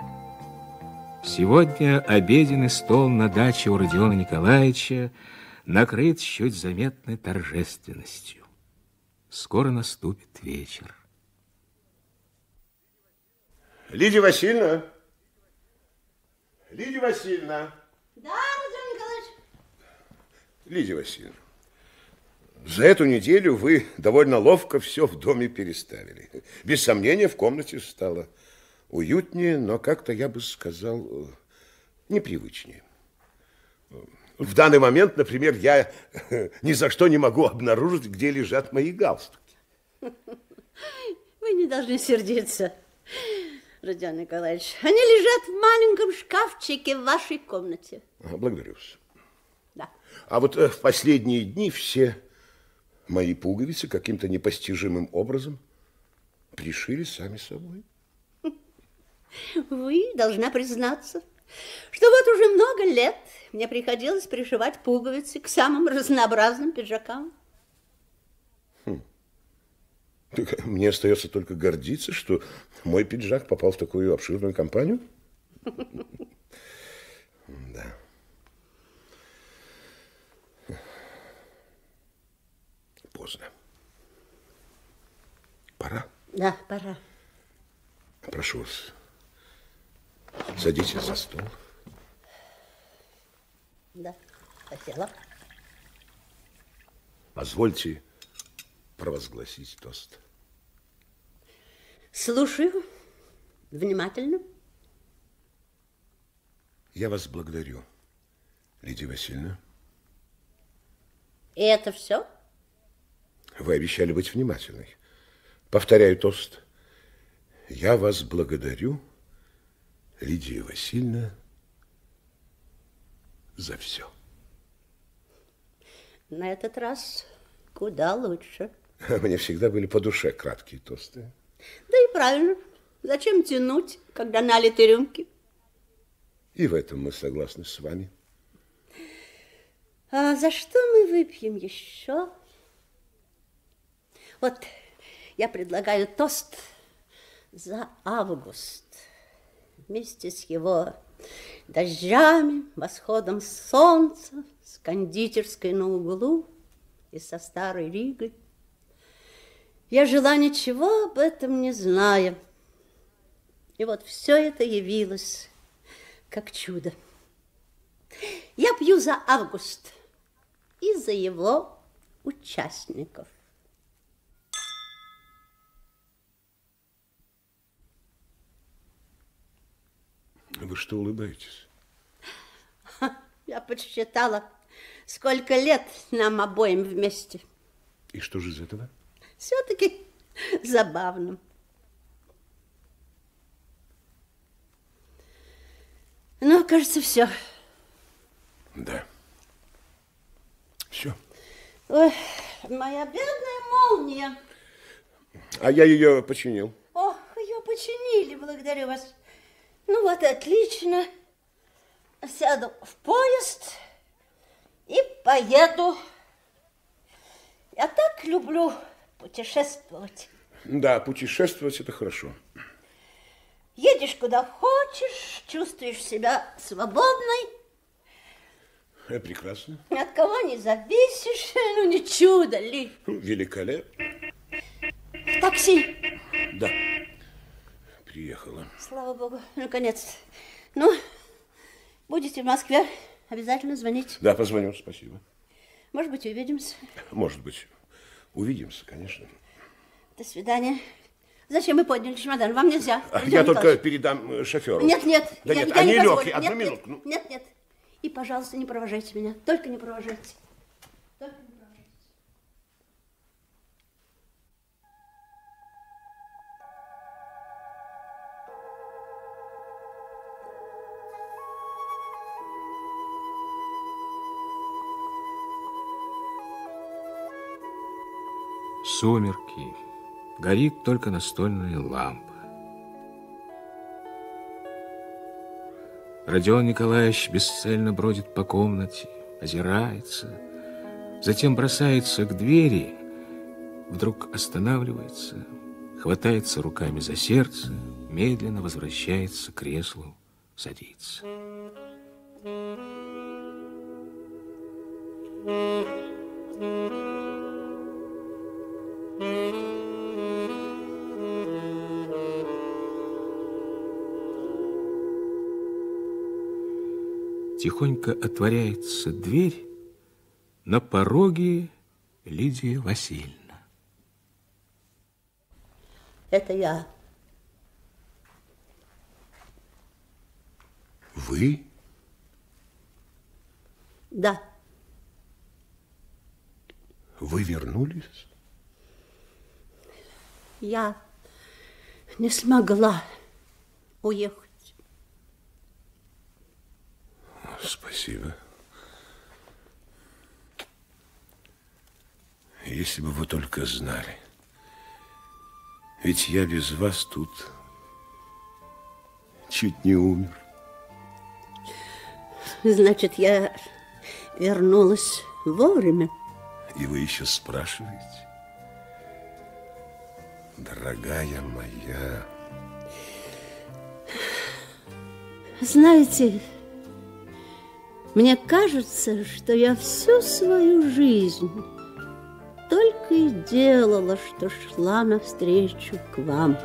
Сегодня обеденный стол на даче у Родиона Николаевича накрыт с чуть заметной торжественностью. Скоро наступит вечер. Лидия Васильевна! Лидия Васильевна! Да, Родион Николаевич! Лидия Васильевна! За эту неделю вы довольно ловко все в доме переставили. Без сомнения, в комнате стало уютнее, но как-то, я бы сказал, непривычнее. В данный момент, например, я ни за что не могу обнаружить, где лежат мои галстуки. Вы не должны сердиться, Родион Николаевич. Они лежат в маленьком шкафчике в вашей комнате. Благодарю вас. Да. А вот в последние дни все... мои пуговицы каким-то непостижимым образом пришили сами собой. Вы должна признаться, что вот уже много лет мне приходилось пришивать пуговицы к самым разнообразным пиджакам. Хм. Так мне остается только гордиться, что мой пиджак попал в такую обширную компанию. Да. Поздно. Пора? Да, пора. Прошу вас, садитесь за стол. Да, села. Позвольте провозгласить тост. Слушаю внимательно. Я вас благодарю, Лидия Васильевна. И это все? Вы обещали быть внимательной. Повторяю тост. Я вас благодарю, Лидия Васильевна, за все. На этот раз куда лучше. Мне всегда были по душе краткие тосты. Да и правильно. Зачем тянуть, когда налиты рюмки? И в этом мы согласны с вами. А за что мы выпьем еще? Вот я предлагаю тост за август. Вместе с его дождями, восходом солнца, с кондитерской на углу и со старой Ригой. Я жила, ничего об этом не зная. И вот все это явилось как чудо. Я пью за август и за его участников. Вы что улыбаетесь? Я подсчитала, сколько лет нам обоим вместе. И что же из этого? Все-таки забавно. Ну, кажется, все. Да. Все. Ой, моя бедная молния. А я ее починил. Ох, ее починили, благодарю вас. Ну вот, отлично. Сяду в поезд и поеду. Я так люблю путешествовать. Да, путешествовать это хорошо. Едешь куда хочешь, чувствуешь себя свободной. Это прекрасно. От кого не зависишь, ну не чудо ли? Великолепно. В такси. Да, приехала. Слава богу, наконец. Ну, будете в Москве, обязательно звонить. Да, позвоню, спасибо. Может быть, увидимся. Может быть. Увидимся, конечно. До свидания. Зачем вы подняли чемодан? Вам нельзя. Придем, я Николаевич. Только передам шоферу. Нет, нет. Да я, нет, я они не легкие. Одну нет, минутку. Нет, нет, нет. И, пожалуйста, не провожайте меня. Только не провожайте. Только не провожайте. Сумерки. Горит только настольная лампа. Родион Николаевич бесцельно бродит по комнате, озирается, затем бросается к двери, вдруг останавливается, хватается руками за сердце, медленно возвращается к креслу, садится. Тихонько отворяется дверь, на пороге Лидия Васильевна. Это я. Вы? Да. Вы вернулись? Я не смогла уехать. Спасибо. Если бы вы только знали, ведь я без вас тут чуть не умер. Значит, я вернулась вовремя. И вы еще спрашиваете? Дорогая моя. Знаете... Мне кажется, что я всю свою жизнь только и делала, что шла навстречу к вам.